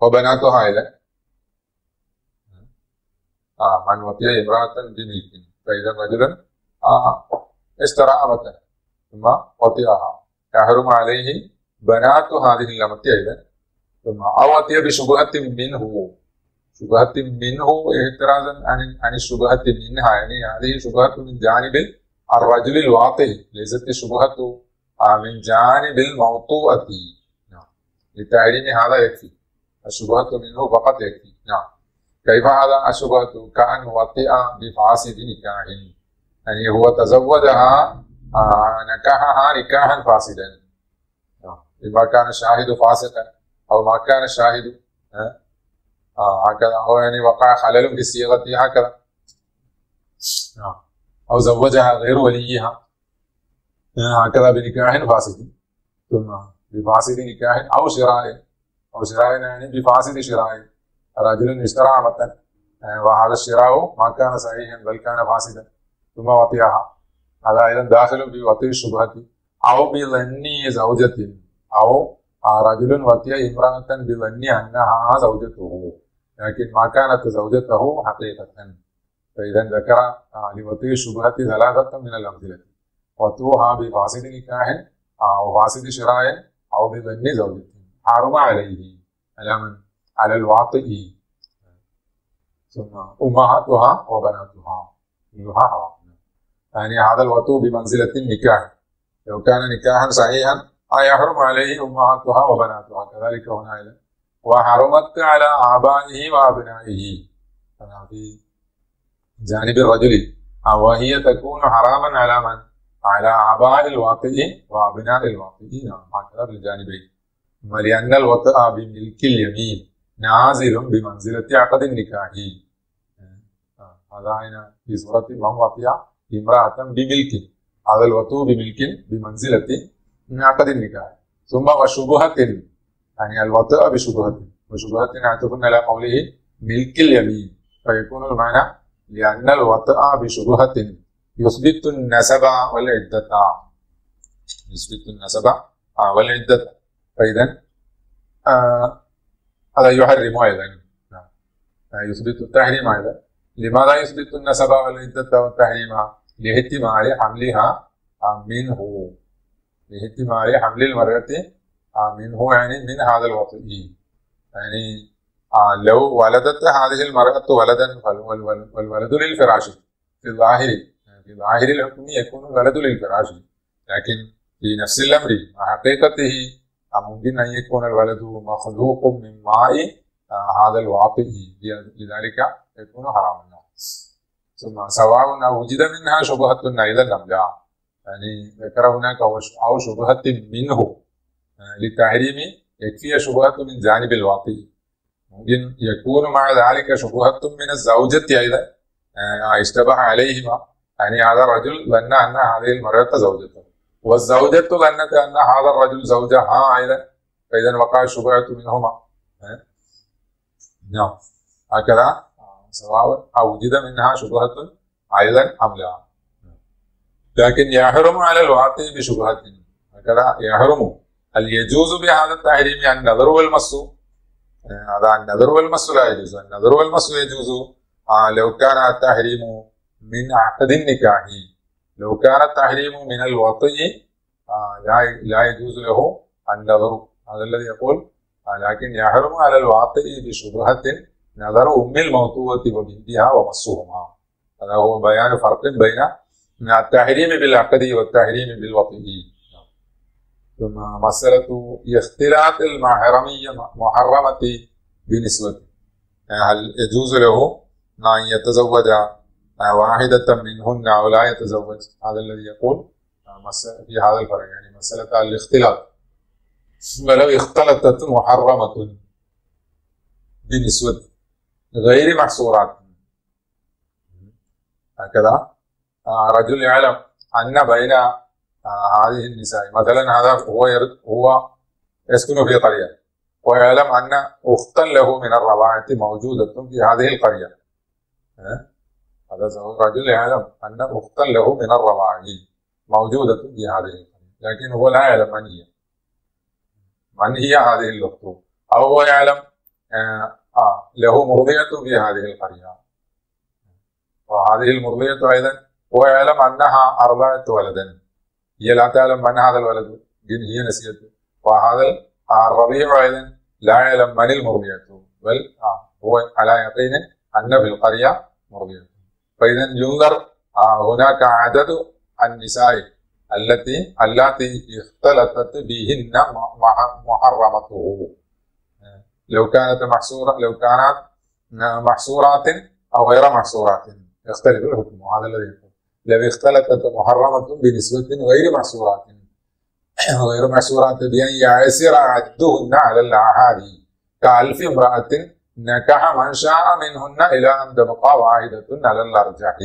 وبناتها أيضا. من وطئ امرأة بملك فإذا رجل اشترى عامة ثم وطئها يحرم عليه بنات هذه الأمة أيضا، ثم أوطئ بشبهة منه، شبهة منه احترازا عن الشبهة منها، يعني هذه شبهة من جانب الرجل الواطئ، ليست الشبهة من جانب الموطوءة. نعم، لتحريم هذا يكفي الشبهة منه فقط يكفي. نعم، كيف هذا الشبهة؟ كأن وطئ بفاسد نكاح، يعني هو تزوجها نكاحها نكاحا فاسدا، إما كان الشاهد فاسقا أو ما كان الشاهد هكذا، أو يعني وقع خلل في الصيغة هكذا، أو زوجها غير وليها هكذا بنكاح فاسد، ثم بفاسد نكاح أو شراء، أو شراء يعني بفاسد شراء، رجل اشترى عامة وهذا الشراء ما كان صحيحا بل كان فاسدا ثم وطئها، هذا أيضا داخل في وطئ الشبهة. أو بظن زوجة، أو رجل وطئ امرأة بظن أنها زوجته لكن ما كانت زوجته حقيقة، فإذا ذكر لوطئ الشبهة ثلاثة من الأمثلة: وطئها بفاسد نكاح أو فاسد شراء أو بظن زوجة، حرم عليه على الواطئ. ثم أمهاتها وبناتها يحرم، يعني هذا الوطئ بمنزلة النكاح، لو كان نكاحا صحيحا يحرم عليه امهاتها وبناتها كذلك هنا ايضا. وحرمت على ابائه وابنائه، في جانب الرجل، وهي تكون حراما على من؟ على اباء الواطئ وابناء الواطئ، نعم هكذا بالجانبين. ولان الوطئ بملك اليمين نازل بمنزله عقد النكاح، هذا هنا في سوره من وطئ امراه بملك، هذا الوطء بملك بمنزلة عقد النكاح. ثم وشبهة، يعني الوطء بشبهة، وشبهة يعتبرون على قوله ملك اليمين، فيكون المعنى لأن الوطء بشبهة يثبت النسب والعدة، يثبت النسب والعدة، فإذا هذا يحرم أيضا، يثبت التحريم أيضا. لماذا يثبت النسب والعدة والتحريم؟ لاحتمال حملها منه، لاحتمال حمل المرأة منه، يعني من هذا الوطئ، يعني لو ولدت هذه المرأة ولدا والولد للفراش، في ظاهر الحكم يكون الولد للفراش، لكن في نفس الأمر حقيقته ممكن أن يكون الولد مخلوق من ماء هذا الوطئ، لذلك يكون حراما. ثم سواء أوجد منها شبهة أيضا أم لا، يعني ذكر هناك أو شبهة منه، للتحريم يكفي شبهة من جانب الواطئ، ممكن يكون مع ذلك شبهة من الزوجة أيضا، اشتبه عليهما، يعني هذا الرجل ظن أن هذه المرأة زوجته والزوجة ظنت أن هذا الرجل زوجها أيضا، فإذا وقع شبهة منهما. نعم هكذا سواء أوجد منها شبهة أيضا أم لا، لكن يحرم على الواطئ بشبهة هكذا يحرم. هل يجوز بهذا التحريم يعني النظر والمس؟ هذا النظر والمس لا يجوز. النظر والمس يجوز لو كان التحريم من عقد النكاح. لو كان التحريم من الوطي لا يجوز له النظر، هذا الذي يقول. لكن يحرم على الواطئ بشبهة نظر أم الموطوة وبنتها ومسهما. هذا هو بيان فرق بين التحريم بالعقد والتحريم بالوطئ. ثم مسألة اختلاط المحرمية محرمة بنسبة، هل يجوز له أن يتزوج واحدة منهن أو لا يتزوج؟ هذا الذي يقول في هذا الفرق، يعني مسألة الاختلاط. ولو اختلطت محرمة بنسبة غير محصورات، هكذا رجل يعلم أن بين هذه النساء مثلا هذا هو يسكن في قرية، ويعلم أن أختا له من الرضاعة موجودة في هذه القرية. هذا الرجل يعلم أن أختا له من الرضاعة موجودة في هذه القرية، لكن هو لا يعلم من هي هذه الأخت، أو هو يعلم له مرضية في هذه القرية، وهذه المرضية أيضا هو يعلم أنها أرضعت ولدا، هي لا تعلم من هذا الولد، هي نسيته. وهذا الرضيع أيضا لا يعلم من المرضية، بل هو على يقين أن في القرية مرضية. فإذا ينظر هناك عدد النساء التي اختلطت بهن محرمته. لو كانت محصورات أو غير محصورات يختلف الحكم. هذا الذي يقول لو اختلطت محرمة بنسبة غير محصورات، بأن يعسر عدهن على العهاد كألف امرأة نكح من شاء منهن إلى أن تبقى واحدة على الأرجح.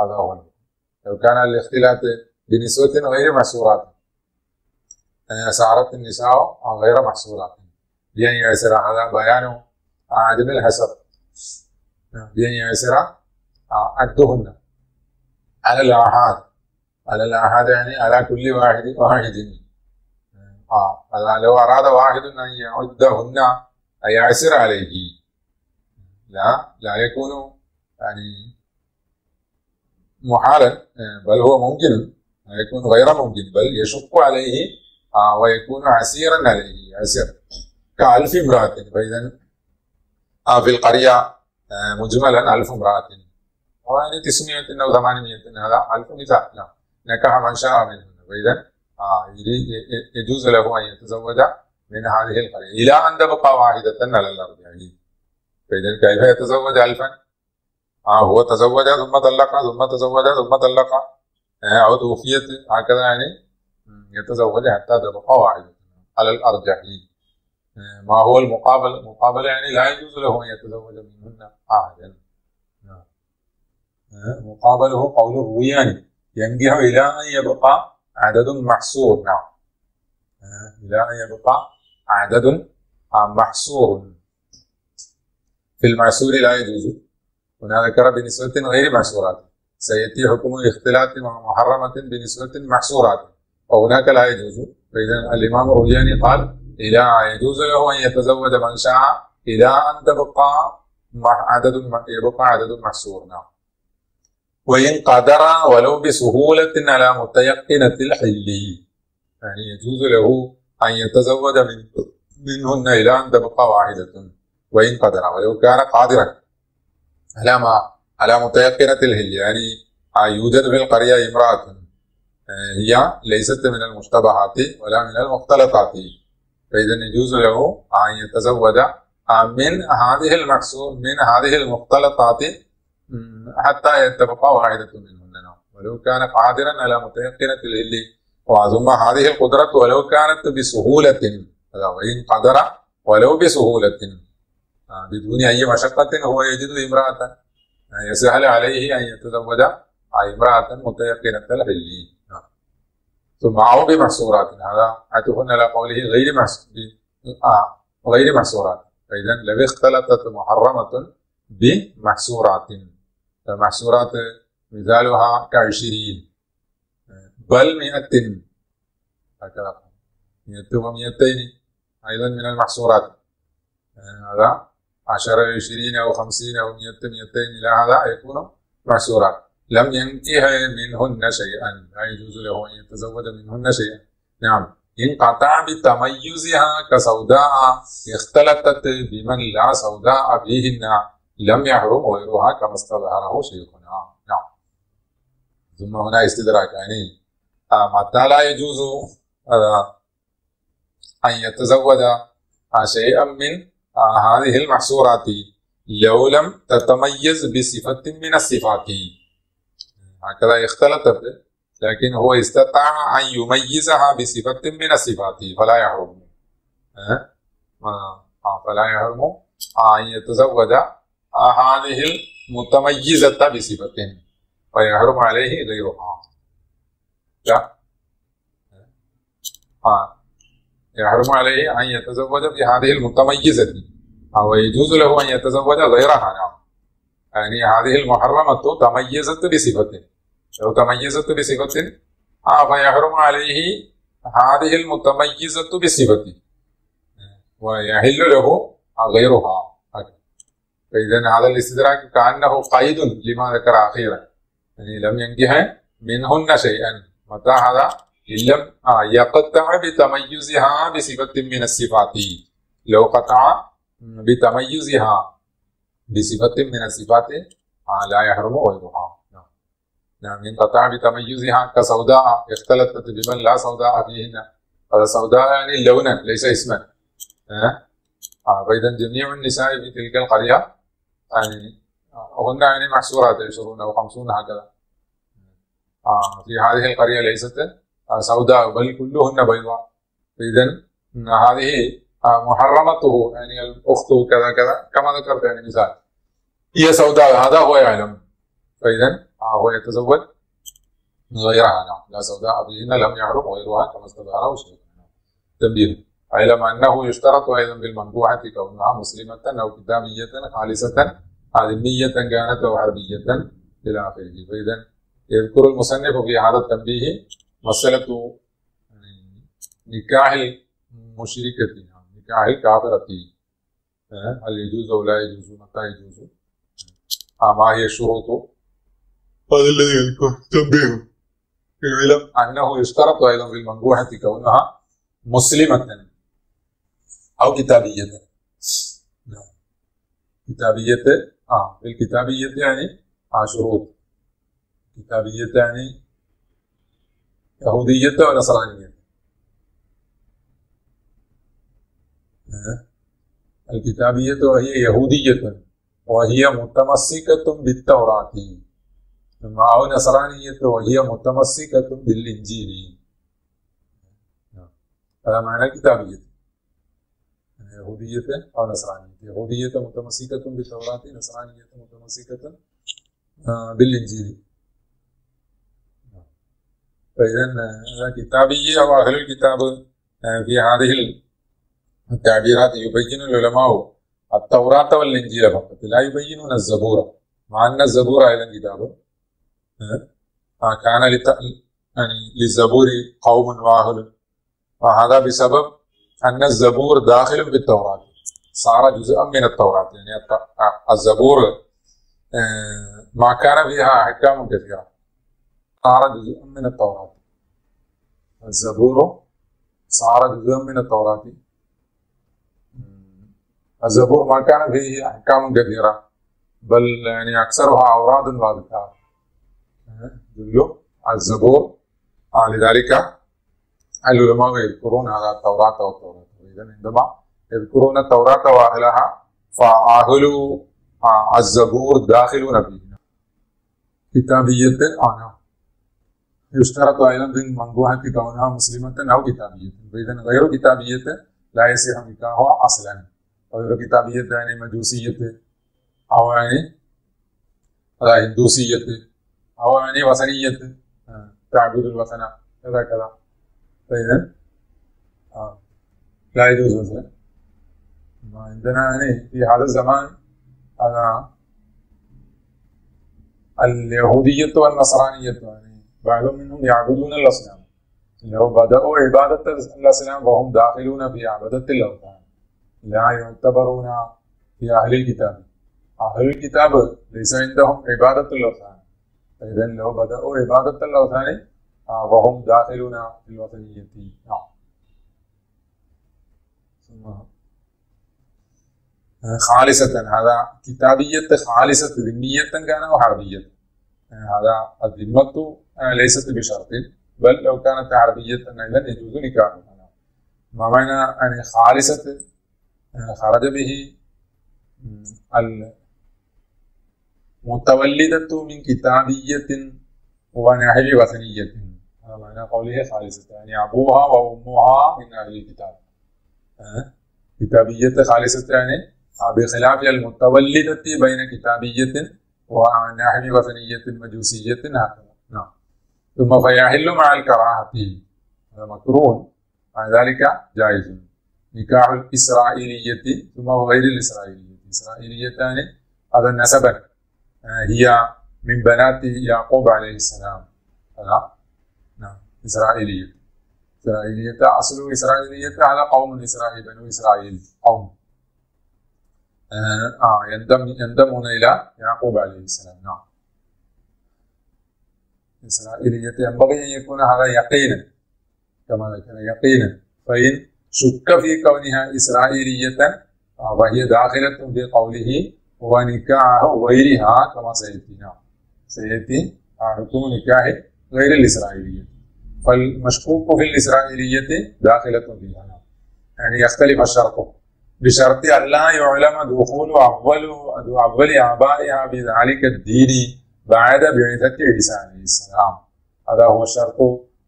هذا هو لو كان الاختلاط بنسبة غير محصورات، سارت النساء غير محصورات بأن يعسر. هذا بيان عدم الحسب، بأن يعسر عدهن على الأحاد. يعني على كل واحد. لو أراد واحد أن يعدهن يعسر عليه، لا يكون يعني محالا، بل هو ممكن، لا يكون غير ممكن، بل يشق عليه ويكون عسيرا عليه، يعسر كألف امرأة. فإذا في القرية مجملا 1000 امرأة، وأن 900 أو 800 هذا 1000 نساء نكح من شاء منهن. فإذا يجوز له أن يتزوج من هذه القرية إلى أن تبقى واحدة على الأرض. فإذا كيف يتزوج 1000؟ هو تزوج ثم طلق، ثم تزوج ثم طلق، أو توفيت، هكذا يعني يتزوج حتى تبقى واحدة على الأرجح. ما هو المقابل؟ المقابل يعني لا يجوز له أن يتزوج منهن أحدا. مقابله قول الروياني ينجح إلى أن يبقى عدد محصور. إلى أن يبقى عدد محصور. في المحصور لا يجوز. هنا ذكر بنسبة غير محصورات، سيأتي حكم اختلاط محرمة بنسبة محصورات، وهناك لا يجوز. فإذا الإمام الروياني قال لا يجوز له أن يتزوج من شاء إلى أن يبقى عدد محصور. وإن قدر ولو بسهولة على متيقنة الحل، يعني يجوز له أن يتزوج منهن إلى أن تبقى واحدة، وإن قدر ولو كان قادرا على متيقنة الحل، يعني يوجد في القرية امرأة هي ليست من المشتبهات ولا من المختلطات، فإذا يجوز له أن يتزوج من هذه المختلطات حتى يتبقى واحدة منهن ولو كان قادرا على متيقنة الحل. وعظم هذه القدرة ولو كانت بسهولة، وإن قدر ولو بسهولة بدون أي مشقة، هو يجد امرأة يسهل عليه أن يتزوج امرأة متيقنة الحل. ثم أو بمحصورات، هذا عطف على قوله غير محصورات. فإذا لو اختلطت محرمة بمحصورات، فمحصورات مثالها كعشرين بل 100، هكذا من التهم 200 أيضا من المحصورات. هذا 10 20 أو 50 أو 200 إلى هذا يكون محصورات. لم ينكح منهن شيئا، لا يجوز له أن يتزوج منهن شيئا. نعم. انقطع بتميزها كسوداء اختلطت بمن لا سوداء فيهن لم يحرم غيرها كما استظهره شيخنا. نعم. ثم هنا استدراك، يعني متى لا يجوز أن يتزوج شيئا من هذه المحصورات لو لم تتميز بصفة من الصفات. هكذا اختلطت، لكن هو استطاع أن يميزها بصفة من الصفات فلا يحرم، فلا يحرم أن يتزوج هذه المتميزة بصفة ويحرم عليه غيرها. لا يحرم عليه أن يتزوج بهذه المتميزة أو يجوز له أن يتزوج غيرها. نعم، يعني هذه المحرمة تميزت بصفة، لو تميزت بصفة فيحرم عليه هذه المتميزة بصفة ويحل له غيرها. فإذن هذا الاستدراك كأنه قيد لما ذكر أخيرا، يعني لم ينكح منهن شيئا، متى هذا إن لم يقطع بتميزها بصفة من الصفات. لو قطع بتميزها بصفة من الصفات لا يحرم غيرها. نعم، انقطع بتميزها كسوداء اختلطت بمن لا سوداء فيهن. هذا سوداء يعني لونا ليس اسما. فإذا جميع النساء في تلك القرية يعني هن يعني محصورات 20 أو 50 هكذا. في هذه القرية ليست سوداء بل كلهن بيضاء. فإذا هذه محرمته، يعني الأخت كذا كذا كما ذكرت يعني مثال، هي سوداء هذا هو يعلم، فإذا هو يتزوج غيرها. نعم، لا سوداء فيهن لم يحرم غيرها كما استظهره شيخنا. تنبيه، علم أنه يشترط أيضا بالمنكوحة كونها مسلمة أو كتابية خالصة علمية كانت أو عربية إلى آخره. فإذا يذكر المصنف في هذا التنبيه مسألة نكاح المشركة، نكاح الكافرة، هل يجوز أو لا يجوز، متى يجوز، ما هي الشروط. هذا الذي يذكر تنبيه، يعلم أنه يشترط أيضا في المنكوحة كونها مسلمة أو كتابية. كتابية بالكتابية يعني شروط، كتابية يعني يهودية ونصرانية. الكتابية وهي يهودية وهي متمسكة بالتوراة، أو نصرانية وهي متمسكة بالإنجيل. هذا معنى الكتابية، يهودية أو نصرانية. يهودية متمسكة بالتوراة، نصرانية متمسكة بالإنجيل. فإذن الكتابية أو أهل الكتاب في هذه التعبيرات يبين العلماء التوراة والإنجيل فقط، لا يبينون الزبور، مع أن الزبور أيضا كتاب. كان للزبور قوم واهل، وهذا بسبب أن الزبور داخل بالتوراة، صار جزءا من التوراة. يعني الزبور ما كان فيها أحكام كثيرة، صار جزءا من التوراة. الزبور صار جزءا من التوراة. الزبور ما كان فيه أحكام كثيرة، بل يعني أكثرها أوراد وأذكار. الزبور لذلك العلماء يذكرون هذا التوراة والتوراة. إذا عندما يذكرون التوراة وأهلها فأهل الزبور داخلون فيها. كتابية أنا يشترط أيضا في المنكوحة كونها مسلمة أو كتابية. فإذا غير كتابية لا يصح نكاحها أصلا. غير كتابية يعني مجوسية أو يعني هندوسية أو يعني وثنية، تعبد الوثن كذا كذا. فإذا لا يجوز مثلا. عندنا يعني في هذا الزمان اليهودية والنصرانية يعني بعض منهم يعبدون الأصنام، اللي هو بدأوا عبادة الأصنام وهم داخلون في عبادة الأوثان، لا يعتبرون في أهل الكتاب. أهل الكتاب ليس عندهم عبادة الأوثان، فإذا لو بدأوا عبادة الأوثان وهم داخلون في الوثنية. خالصة، هذا كتابية خالصة ذمية كان أو حربية. هذا الذمة ليست بشرط، بل لو كانت عربية أيضا يجوز نكاحها. ما معنى أن خالصة خرج به المتولدة من كتابية ونحو وثنية، هذا معنى قوله خالصة، يعني أبوها وأمها من أهل الكتاب. كتابية خالصة يعني بخلاف المتولدة بين كتابية ونحو وثنية مجوسية هكذا. نعم. ثم فيحل مع الكراهة، هذا مكروه، مع ذلك جائز. نكاح الإسرائيلية ثم غير الإسرائيلية، الإسرائيليتان هذا نسبا، هي من بنات يعقوب عليه السلام. نعم، إسرائيلية، إسرائيلية أصل إسرائيلية على قوم إسرائيل، بنو إسرائيل قوم يندمون إلى يعقوب عليه السلام. نعم، إسرائيلية ينبغي أن يكون هذا يقينا كما ذكر يقينا، فإن شك في كونها إسرائيلية فهي داخلة في قوله ونكاح غيرها كما سيأتي. نعم، سيأتي حكم نكاح غير الإسرائيلية، فالمشكوك في الإسرائيلية داخلة فيها، يعني يختلف الشرط بشرط أن لا يعلم دخول أول آبائها بذلك الدين بعد بعثة عيسى عليه السلام. هذا هو الشرط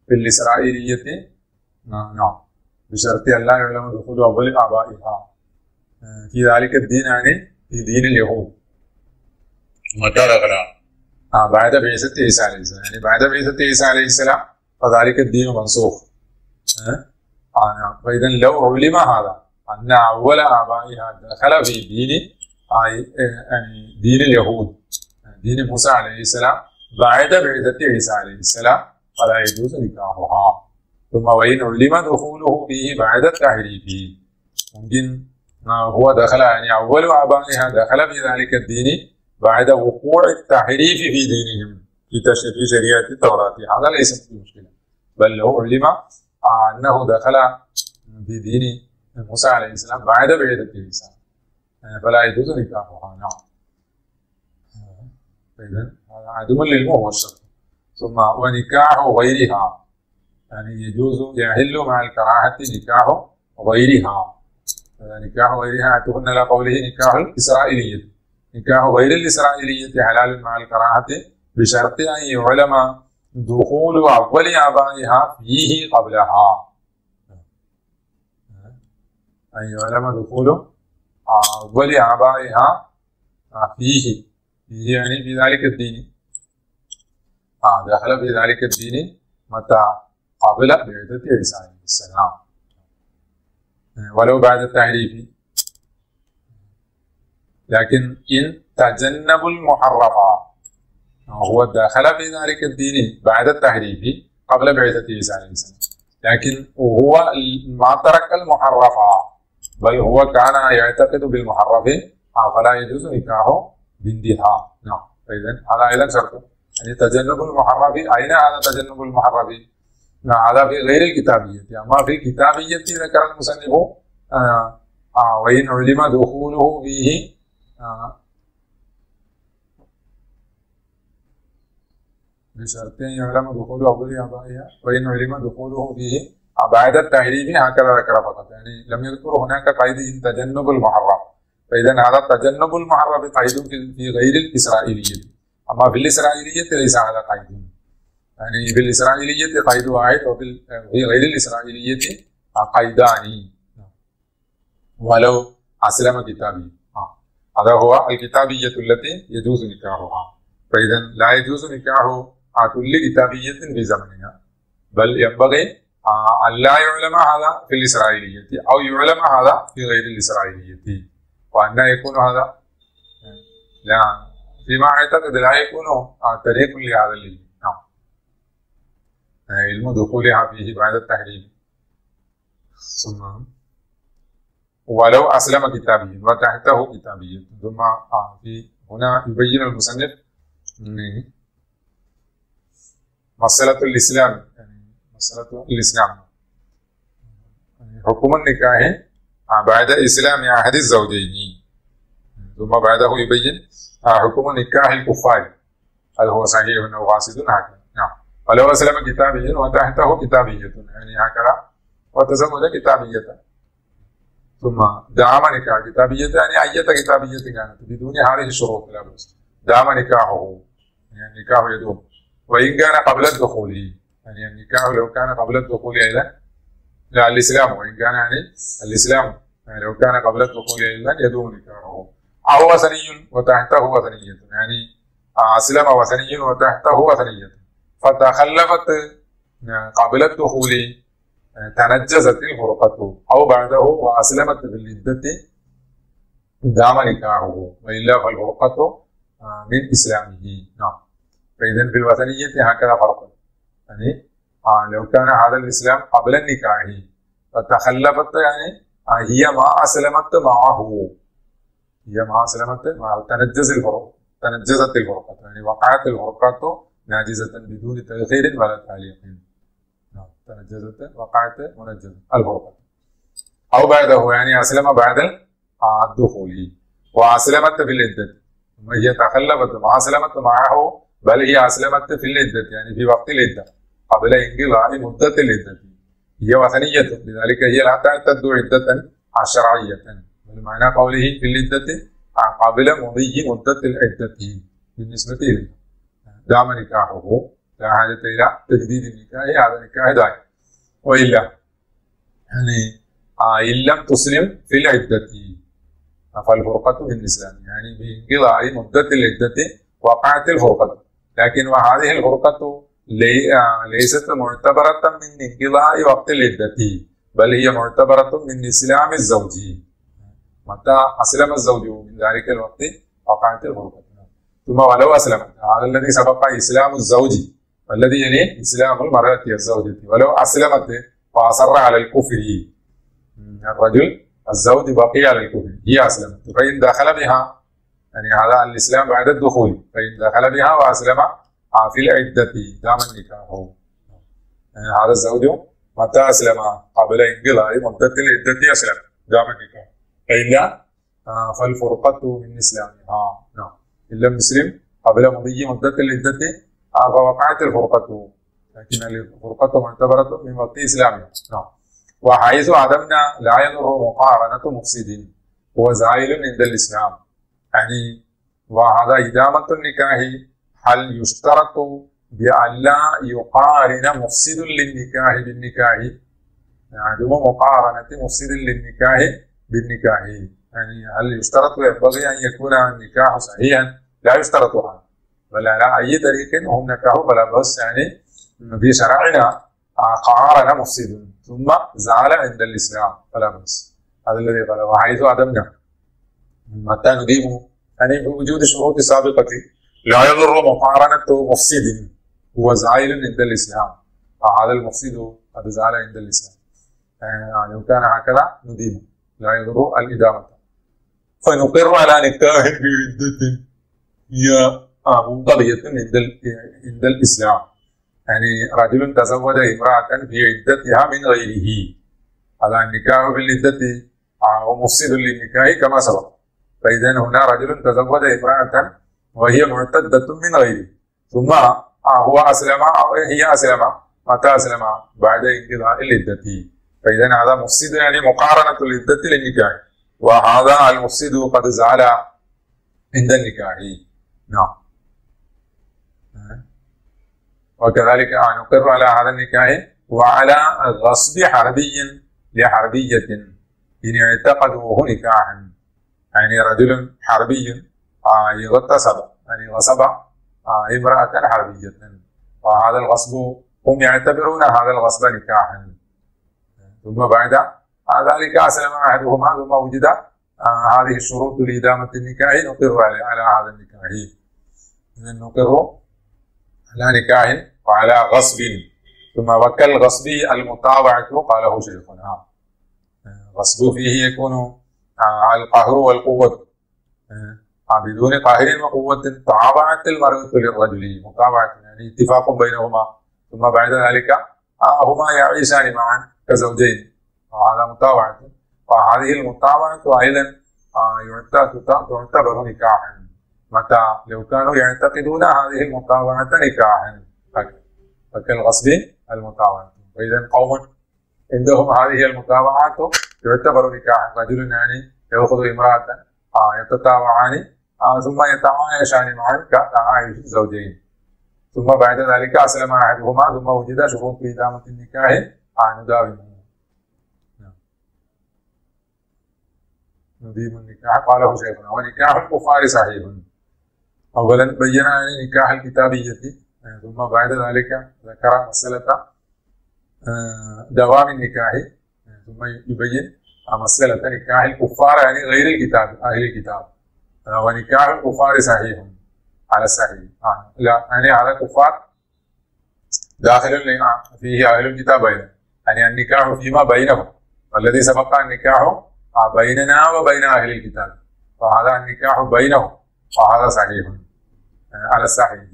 في الإسرائيلية. نعم، بشرط أن لا يعلم دخول أول آبائها في ذلك الدين، يعني في دين اليهود. متى ذكر؟ بعد بعثة عيسى عليه السلام، يعني بعد بعثة عيسى عليه السلام فذلك الدين منسوخ. فإذا لو علم هذا أن أول آبائها دخل في دين يعني دين اليهود، دين موسى عليه السلام بعد بعثة عيسى عليه السلام، فلا يجوز نكاحها. ثم وإن علم دخوله فيه بعد التحريف، ممكن هو دخل يعني أول آبائها دخل في ذلك الدين بعد وقوع التحريف في دينهم في شريعة التوراة، هذا ليس فيه مشكلة، بل لو علم أنه دخل في دين موسى عليه السلام بعد بعثة عيسى فلا يجوز نكاحها. نعم، فإذا هذا عدم للمو الشرط. ثم ونكاح غيرها، يعني يجوز يحل مع الكراهة نكاح غيرها. نكاح غيرها تكون على قوله نكاح الإسرائيلية، نكاح غير الإسرائيلية حلال مع الكراهة بشرط أن يعلم دخول أول آبائها فيه قبلها، أن يعلم دخول أول آبائها فيه، يعني في ذلك الدين. دخل في ذلك الدين متى؟ قبل بعثة عيسى عليه السلام ولو بعد التحريف. لكن إن تجنبوا المحرفة، هو دخل في ذلك الدين بعد التحريف قبل بعثة عيسى عليه السلام، لكن هو ما ترك المحرفة بل هو كان يعتقد بالمحرف، فلا يجوز نكاحه بندها. نعم، فإذا هذا أيضا شرط، يعني تجنب المحرف. أين هذا تجنب المحرف؟ هذا في غير الكتابية. أما في الكتابية ذكر المصنف وإن علم دخوله فيه بشرط يعلم دخول أول آبائها، وإن علم دخوله فيه بعد التحريف، هكذا ذكر فقط، يعني لم يذكر هناك قيد إن تجنب المحرف. فإذا هذا تجنب المحرف قيد في غير الإسرائيلية، أما في الإسرائيلية ليس هذا قيد، يعني في الإسرائيلية قيد واحد وفي غير الإسرائيلية قيدان ولو أسلم كتابي. هذا هو الكتابية التي يجوز نكاحها. فإذا لا يجوز نكاح كل كتابية في زمنها، بل ينبغي أن لا يعلم هذا في الإسرائيلية أو يعلم هذا في غير الإسرائيلية. وأن يكون هذا لا فيما أعتقد لا يكون طريق لهذا العلم. نعم، علم دخولها فيه بعد التحريم. ثم ولو أسلم كتابيا وتحته كتابيا، ثم هنا يبين المصنف مسألة الإسلام، يعني مسألة الإسلام حكم النكاح بعد إسلام عهد الزوجين، ثم بعده يبين حكم النكاح الكفار هل هو صحيح أو فاسد. هكذا ولو أسلم كتابيا وتحته كتابية، يعني هكذا وتزوج كتابية، ثم دام نكاح كتابية يعني أية كتابية كانت بدون هذه الشروط لا بأس، دام نكاحه يعني نكاح يدوم وإن كان قبل الدخول، يعني النكاح لو كان قبل الدخول إلى الإسلام، وإن كان يعني الإسلام يعني لو كان قبل الدخول إلى يدوم نكاحه. أو وثني وتحته وثنية، يعني أسلم وثني وتحته وثنية فتخلفت قبل الدخول تنجزت الفرقة، أو بعده وأسلمت بالعدة دام نكاحه وإلا فالفرقة من إسلامه. نعم، فإذا في الوثنية هكذا فرق، يعني لو كان هذا الإسلام قبل النكاح فتخلفت، يعني هي ما أسلمت معه، هي ما أسلمت معه تنجزت الفرقة، يعني وقعت الفرقة ناجزة بدون تأخير ولا تعليق، تنجزت وقعت منجزة الفرقة. أو بعده يعني أسلم بعد الدخول وأسلمت في العدة، وهي تخلفت ما أسلمت معه بل هي أسلمت في العدة، يعني في وقت العدة قبل انقضاء مدة العدة، هي وثنية لذلك هي لا تعتد عدة شرعية، بمعنى قوله في العدة قبل مضي مدة العدة بالنسبة له دام نكاحه لا حاجة إلى تجديد النكاح، هذا نكاح دائم. وإلا يعني إن لم تسلم في العدة فالفرقة من الإسلام، يعني بانقضاء مدة العدة وقعت الفرقة، لكن وهذه الفرقة ليست معتبرة من انقضاء وقت العدة بل هي معتبرة من إسلام الزوج، متى أسلم الزوج من ذلك الوقت وقعت الفرقة. ثم ولو أسلمت، هذا الذي سبق إسلام الزوج والذي يليه إسلام المرأة الزوجة، ولو أسلمت وأصر على الكفر الرجل الزوج بقي على الكفر، هي أسلمت فإن دخل بها، يعني هذا الإسلام بعد الدخول، فإن دخل بها وأسلم في العدة دام النكاح، يعني هذا الزوج متى أسلم قبل انقضاء مدة العدة أسلم دام النكاح، فإلا فالفرقة من إسلامها. نعم، إن لم يسلم قبل مضي مدة العدة فوقعت الفرقة، لكن الفرقة معتبرة من وقت إسلامها. نعم، وحيث عدمنا لا يضر مقارنة مفسد وزائل عند الإسلام، يعني وهذا إدامة النكاح هل يشترط بأن لا يقارن مفسد للنكاح بالنكاح؟ عدم مقارنة مفسد للنكاح بالنكاح، يعني هل يشترط ينبغي أن يكون النكاح صحيحا؟ لا يشترط هذا، بل على أي طريق هم نكاحوا بلا بأس، يعني في شرعنا قارن مفسد ثم زال عند الإسلام فلا بأس، هذا الذي قال وحيث عدمنا متى نديم، يعني بوجود الشروط السابقة لا يضر مقارنة مفسد هو زائل عند الإسلام، فهذا المفسد قد زال عند الإسلام، يعني لو كان هكذا نديم لا يضر الإدامة. فنقر على نكاح بعدة هي منقضية عند الإسلام، يعني رجل تزوج امرأة في عدتها من غيره، هذا النكاح بالعدة ومفسد للنكاح كما سبق، فإذا هنا رجل تزوج امرأة وهي معتدة من غيره، ثم هو أسلم أو هي أسلم متى أسلم بعد انقضاء العدة، فإذا هذا مفسد يعني مقارنة العدة للنكاح، وهذا المفسد قد زال عند النكاح. نعم، وكذلك نقر على هذا النكاح وعلى غصب حربي لحربية إن اعتقدوه نكاحا، يعني رجل حربي يغتصب، يعني غصب امرأة حربية، وهذا الغصب هم يعتبرون هذا الغصب نكاحا، ثم بعد ذلك أسلم أحدهما ثم وجد هذه الشروط لإدامة النكاح نقر على هذا النكاح. إذن نقر على نكاح وعلى غصب، ثم وكالغصبي المطاوعة قاله شيخنا. غصب فيه يكون على القهر والقوة، بدون قهر وقوة. تعاوعت المرأة للرجل، مطاوعة يعني اتفاق بينهما، ثم بعد ذلك هما يعيشان معا كزوجين، هذا مطاوعة. فهذه المطاوعة أيضا تعتبر نكاحا متى لو كانوا يعتقدون هذه المطاوعة نكاحا، فكالغصب المطاوعة. وإذا قوم عندهم هذه المطاوعات يعتبر نكاحا، رجل يعني يأخذ امرأة يتطاوعان ثم يتعايشان معا كتعايش الزوجين، ثم بعد ذلك أسلم أحدهما ثم وجد شروط في إدامة النكاح نداومه. نديم النكاح قاله شيخنا. ونكاح الكفار صحيح. أولا بين نكاح الكتابية، ثم بعد ذلك ذكر مسألة دوام النكاح، ثم يبين مسألة نكاح الكفار يعني غير الكتاب أهل الكتاب. ونكاح الكفار صحيح على الصحيح، لا يعني على الكفار داخل فيه أهل الكتاب أيضا، يعني النكاح فيما بينهم، والذي سبق النكاح بيننا وبين أهل الكتاب، فهذا النكاح بينهم، فهذا صحيح على الصحيح.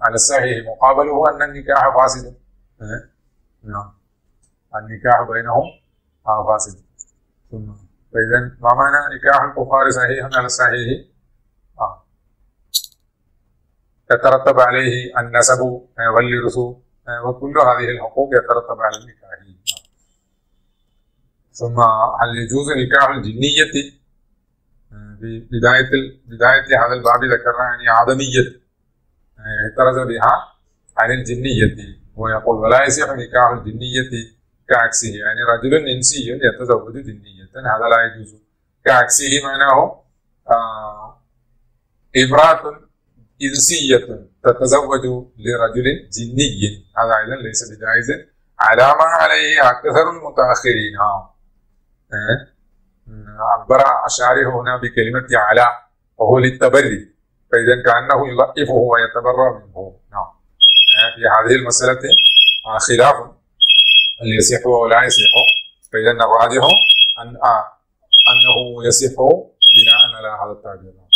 على الصحيح مقابله أن النكاح فاسد. نعم النكاح بينهم فاسد. فإذا ما معنى نكاح الكفار صحيح على الصحيح؟ يترتب عليه النسب والإرث وكل هذه الحقوق يترتب على النكاح. ثم هل يجوز نكاح الجنية؟ في بداية هذا الباب ذكرنا يعني عدمية اعترض بها عن الجنية، ويقول ولا يصح نكاح الجنية كعكسه، يعني رجل إنسي يتزوج جنية هذا لا يجوز. كعكسه معناه امرأة إنسية تتزوج لرجل جني، هذا أيضا ليس بجائز على ما عليه أكثر المتأخرين. عبر الشارح هنا بكلمة على وهو للتبري، فإذا كأنه يلطفه ويتبرى منه. نعم في هذه المسألة خلاف هل يصح أو لا يصح، فإذا الراجح أنه يصح بناء على هذا التعبير.